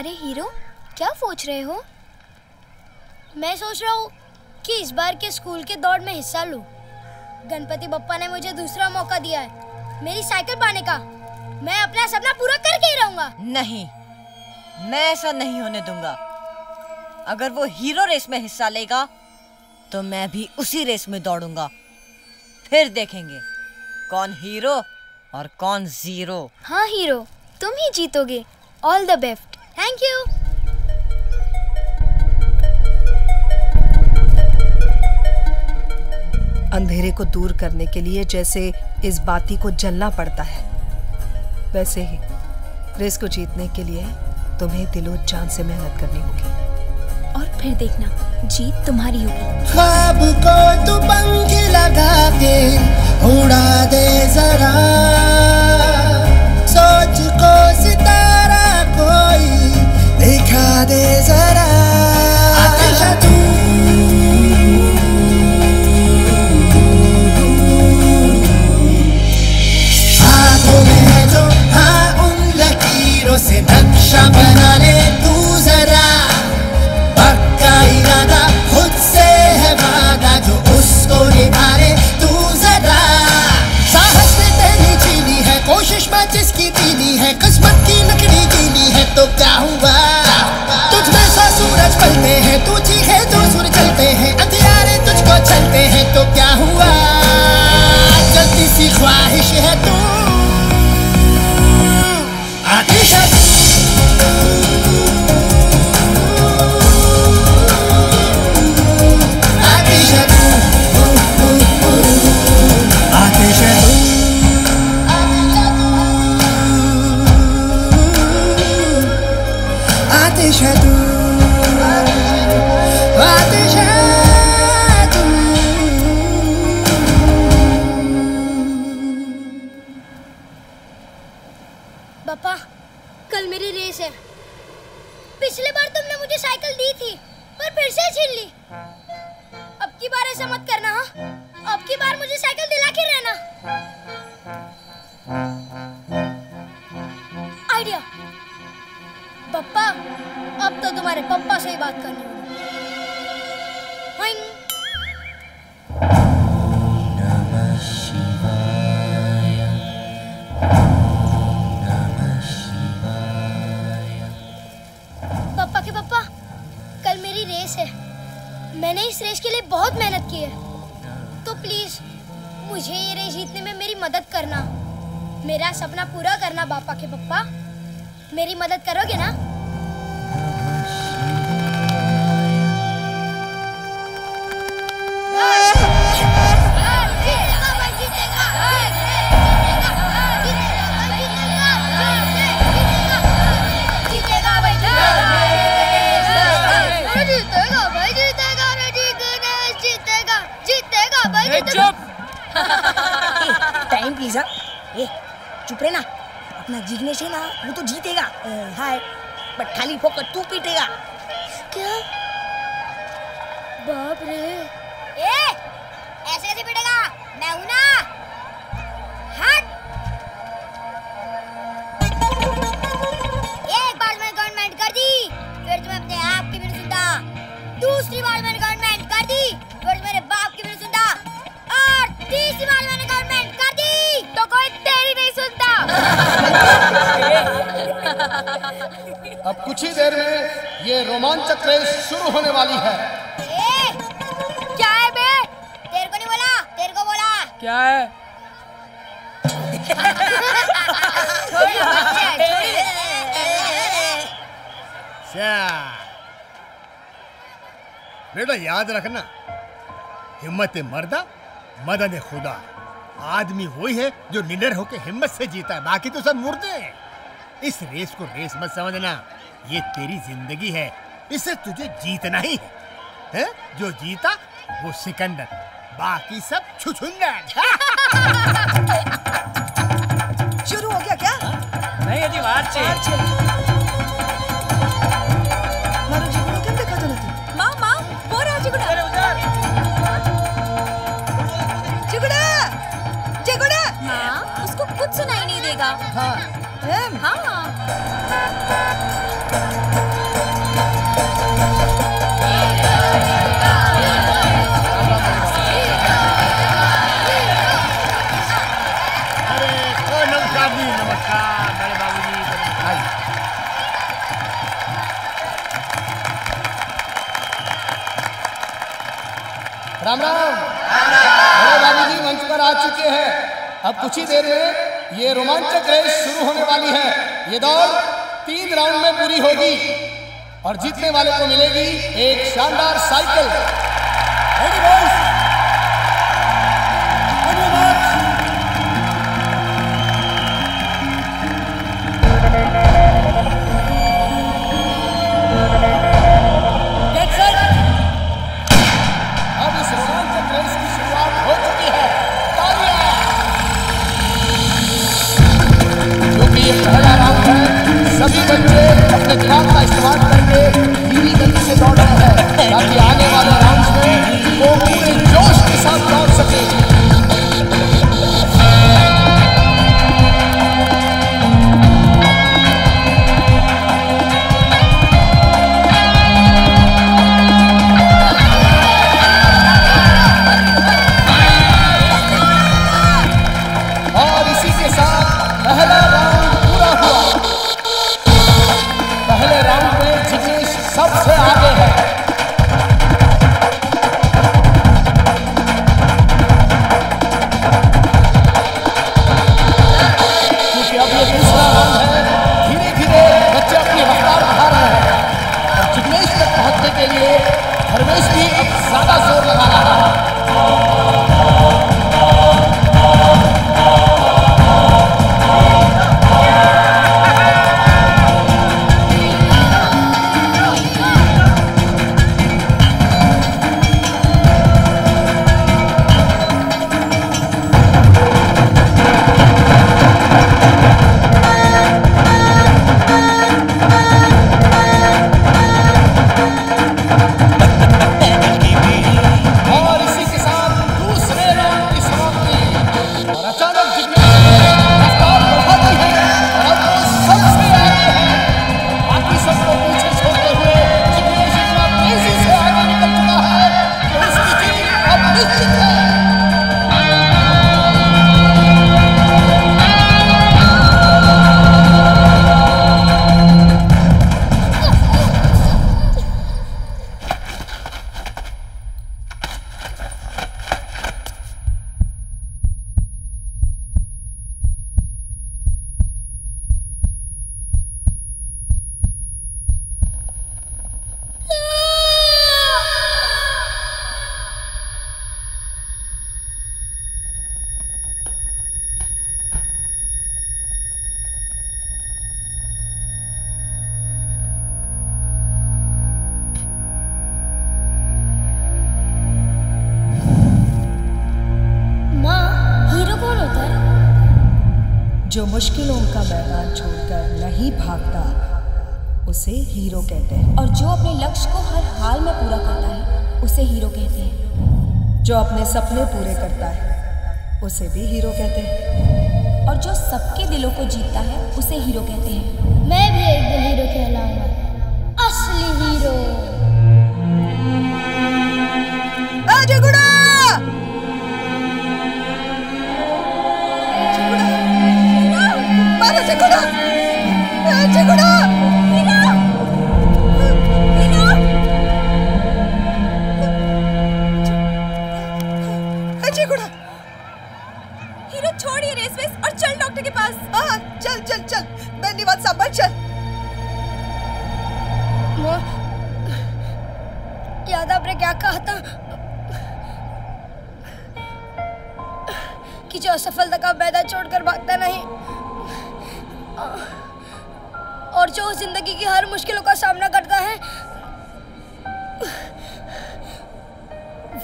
अरे हीरो, क्या सोच रहे हो? मैं सोच रहा हूँ कि इस बार के स्कूल के दौड़ में हिस्सा लूं। गणपति बप्पा ने मुझे दूसरा मौका दिया है मेरी साइकिल पाने का। मैं अपना सपना पूरा करके ही रहूंगा। नहीं, मैं ऐसा नहीं होने दूंगा। अगर वो हीरो रेस में हिस्सा लेगा तो मैं भी उसी रेस में दौड़ूंगा। फिर देखेंगे कौन हीरो और कौन जीरो। हाँ हीरो, तुम ही जीतोगे। All the best. Thank you. अंधेरे को दूर करने के लिए जैसे इस बाती को जलना पड़ता है, वैसे ही रेस को जीतने के लिए तुम्हें दिलो जान से मेहनत करनी होगी। और फिर देखना, जीत तुम्हारी होगी। ख्वाब को तू पंख लगा के उड़ा दे जरा, सोच को सितारा कोई दिखा दे जरा। से नक्शा बना ले तू जरा, पक्का इरादा खुद से है वादा, जो उसको निभा ले तू जरा। साहस ने तेरी चीनी है, कोशिश में जिसकी दीनी है, किस्मत की लकड़ी गीली है तो क्या हुआ। तुझ में सा सूरज पलते हैं, तू जी है जो सुर चलते हैं, अंधियारे तुझको चलते हैं तो क्या हुआ। जल्दी सी ख्वाहिश है तू अब कुछ ही देर में ये रोमांचक रेस शुरू होने वाली है। ए, क्या है बे? तेरे को नहीं बोला, तेरे को बोला। क्या है? बेटा याद रखना, हिम्मत मर्दा मदद खुदा। आदमी वही है जो निडर होकर हिम्मत से जीता है, बाकी तो सब मुर्दे हैं। इस रेस को रेस मत समझना, ये तेरी जिंदगी है, इसे तुझे जीतना ही है, है? जो जीता वो सिकंदर, बाकी सब छुछुंदर। शुरू हो गया क्या? नहीं जी, कुछ सुनाई नहीं देगा। हाँ, हाँ। अरे नमस्कार जी, नमस्कार बड़े बाबू जी। राम राम, बड़े बाबू जी मंच पर आ चुके हैं। अब कुछ ही देर में ये रोमांचक रेस शुरू होने वाली है। ये दौड़ 3 राउंड में पूरी होगी और जीतने वाले को मिलेगी एक शानदार साइकिल। अब इस रोमांचक रेस की शुरुआत हो चुकी है। पहला राउंड है, सभी बच्चे अपने दिमाग का इस्तेमाल करके धीमी गति से दौड़ रहे हैं ताकि आने वाले राउंड में वो पूरे जोश के साथ दौड़ सके। और इसी के साथ पहला राउंड पूरा हुआ। पहले राउंड में जिग्नेश सबसे आगे है। क्योंकि अब ये दूसरा राउंड है, धीरे धीरे बच्चे अपनी रफ्तार बढ़ा रहे हैं और जिग्नेश तक पहुंचने के लिए धर्मेश भी ज्यादा जोर लगा रहा है। जो मुश्किलों का मैदान छोड़कर नहीं भागता उसे हीरो कहते हैं, और जो अपने लक्ष्य को हर हाल में पूरा करता है उसे हीरो कहते हैं। जो अपने सपने पूरे करता है उसे भी हीरो कहते हैं, और जो सबके दिलों को जीतता है उसे हीरो कहते हैं। मैं भी एक दिन हीरो कहलाऊंगा, असली हीरो। अजय गुड़ा Chegou! Chegou! केस और चल डॉक्टर के पास। हाँ चल चल चल, मैंने बात संभाल चल। याद आपने क्या कहा था कि जो असफलता का मैदान छोड़कर भागता नहीं और जो जिंदगी की हर मुश्किलों का सामना करता है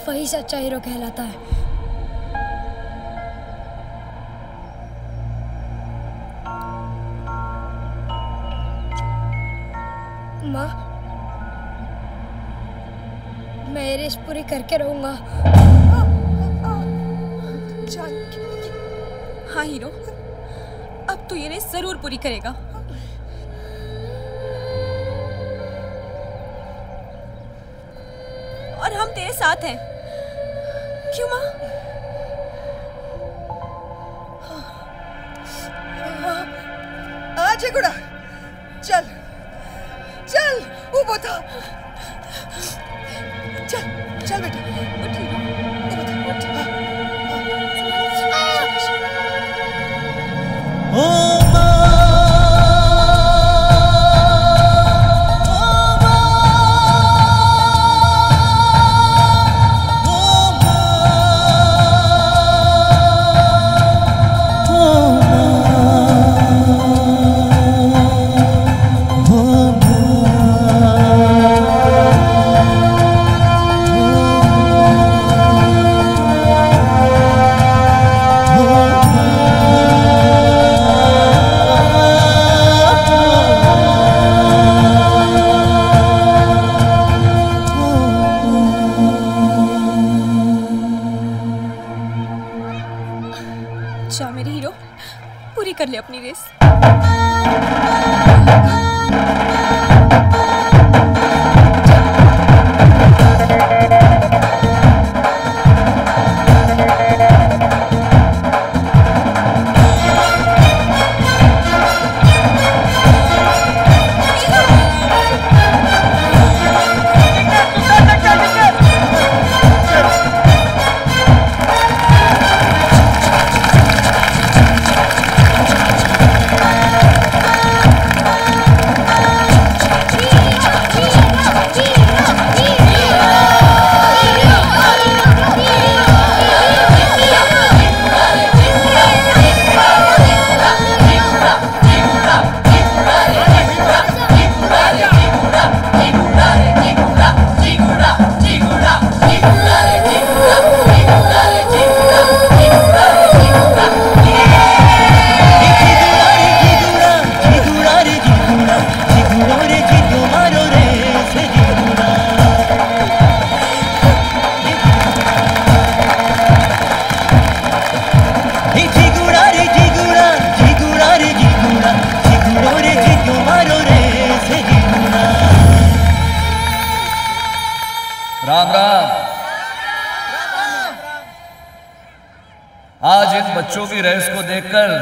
वही सच्चा हीरो कहलाता है। माँ, मैं ये रेस पूरी करके रहूंगा। हाँ हीरो, अब तो ये रेस जरूर पूरी करेगा। और हम तेरे साथ हैं, क्यों माँ? आज गुड़ा चल चल, वो बता चल चल बेटा,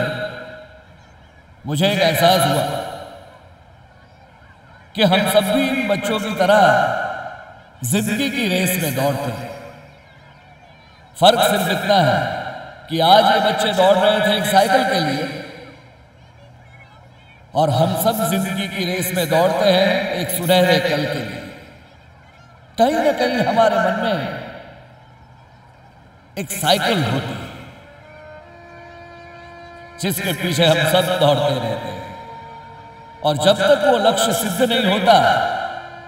उठ। मुझे एक एहसास हुआ कि हम सब भी इन बच्चों की तरह जिंदगी की रेस में दौड़ते हैं। फर्क सिर्फ इतना है कि आज ये बच्चे दौड़ रहे थे एक साइकिल के लिए और हम सब जिंदगी की रेस में दौड़ते हैं एक सुनहरे कल के लिए। कहीं ना कहीं हमारे मन में एक साइकिल होती है जिसके पीछे हम सब दौड़ते रहते हैं और जब तक वो लक्ष्य सिद्ध नहीं होता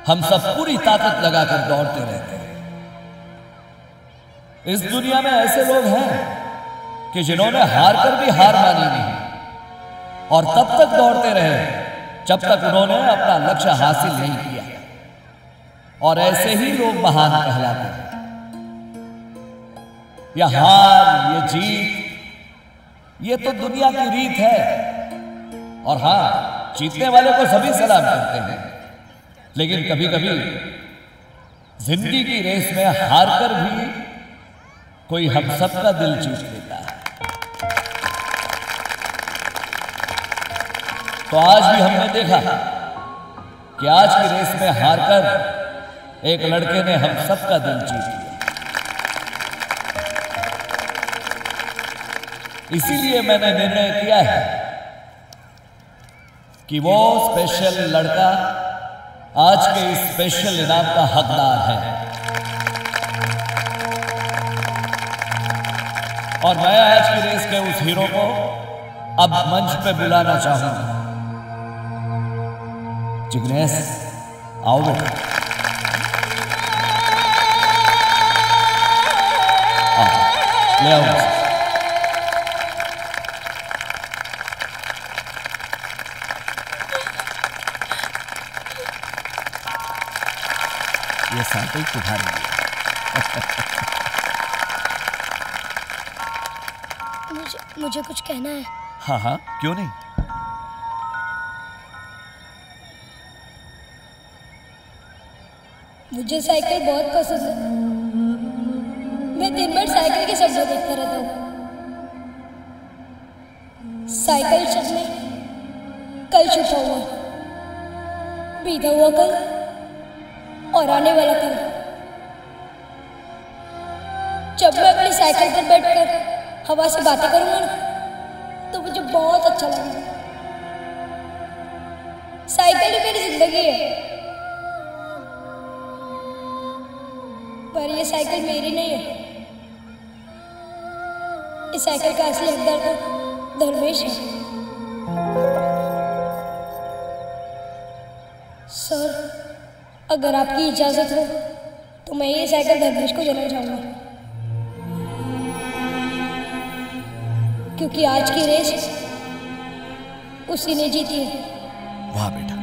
हम सब पूरी ताकत लगाकर दौड़ते रहते हैं। इस दुनिया में ऐसे लोग हैं कि जिन्होंने हार कर भी हार मानी नहीं और तब तक दौड़ते रहे जब तक उन्होंने अपना लक्ष्य हासिल नहीं किया, और ऐसे ही लोग महान कहलाते हैं। यह हार ये जीत ये तो दुनिया की रीत है, और हाँ जीतने वाले को सभी सलाम करते हैं, लेकिन कभी कभी जिंदगी की रेस में हार कर भी कोई हम सबका दिल जीत लेता है। तो आज भी हमने देखा कि आज की रेस में हार कर एक लड़के ने हम सबका दिल जीत लिया। इसीलिए मैंने निर्णय किया है कि वो स्पेशल लड़का आज के इस स्पेशल इनाम का हकदार है। और मैं आज की रेस के उस हीरो को अब मंच पे बुलाना चाहूंगा। जिग्नेश आओ बेटा, ले आओ। ये साइकिल तुम्हारी है। मुझे कुछ कहना है। हाँ हाँ क्यों नहीं। मुझे साइकिल बहुत पसंद है। मैं दिन भर साइकिल के सपने देखता रहता हूँ। साइकिल सपने कल छुपा हुआ, बीता हुआ कल और आने वाला कल। जब मैं अपनी साइकिल पर बैठकर हवा से बातें करूँगा ना, तो मुझे बहुत अच्छा लगेगा। साइकिल ही मेरी जिंदगी है, पर ये साइकिल मेरी नहीं है। इस साइकिल का असली हकदार तो धर्मेश है। सर अगर आपकी इजाजत हो तो मैं ये साइकिल धर्मेश को देना चाहूँगा, क्योंकि आज की रेस उसी ने जीती है। वाह बेटा।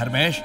धर्मेश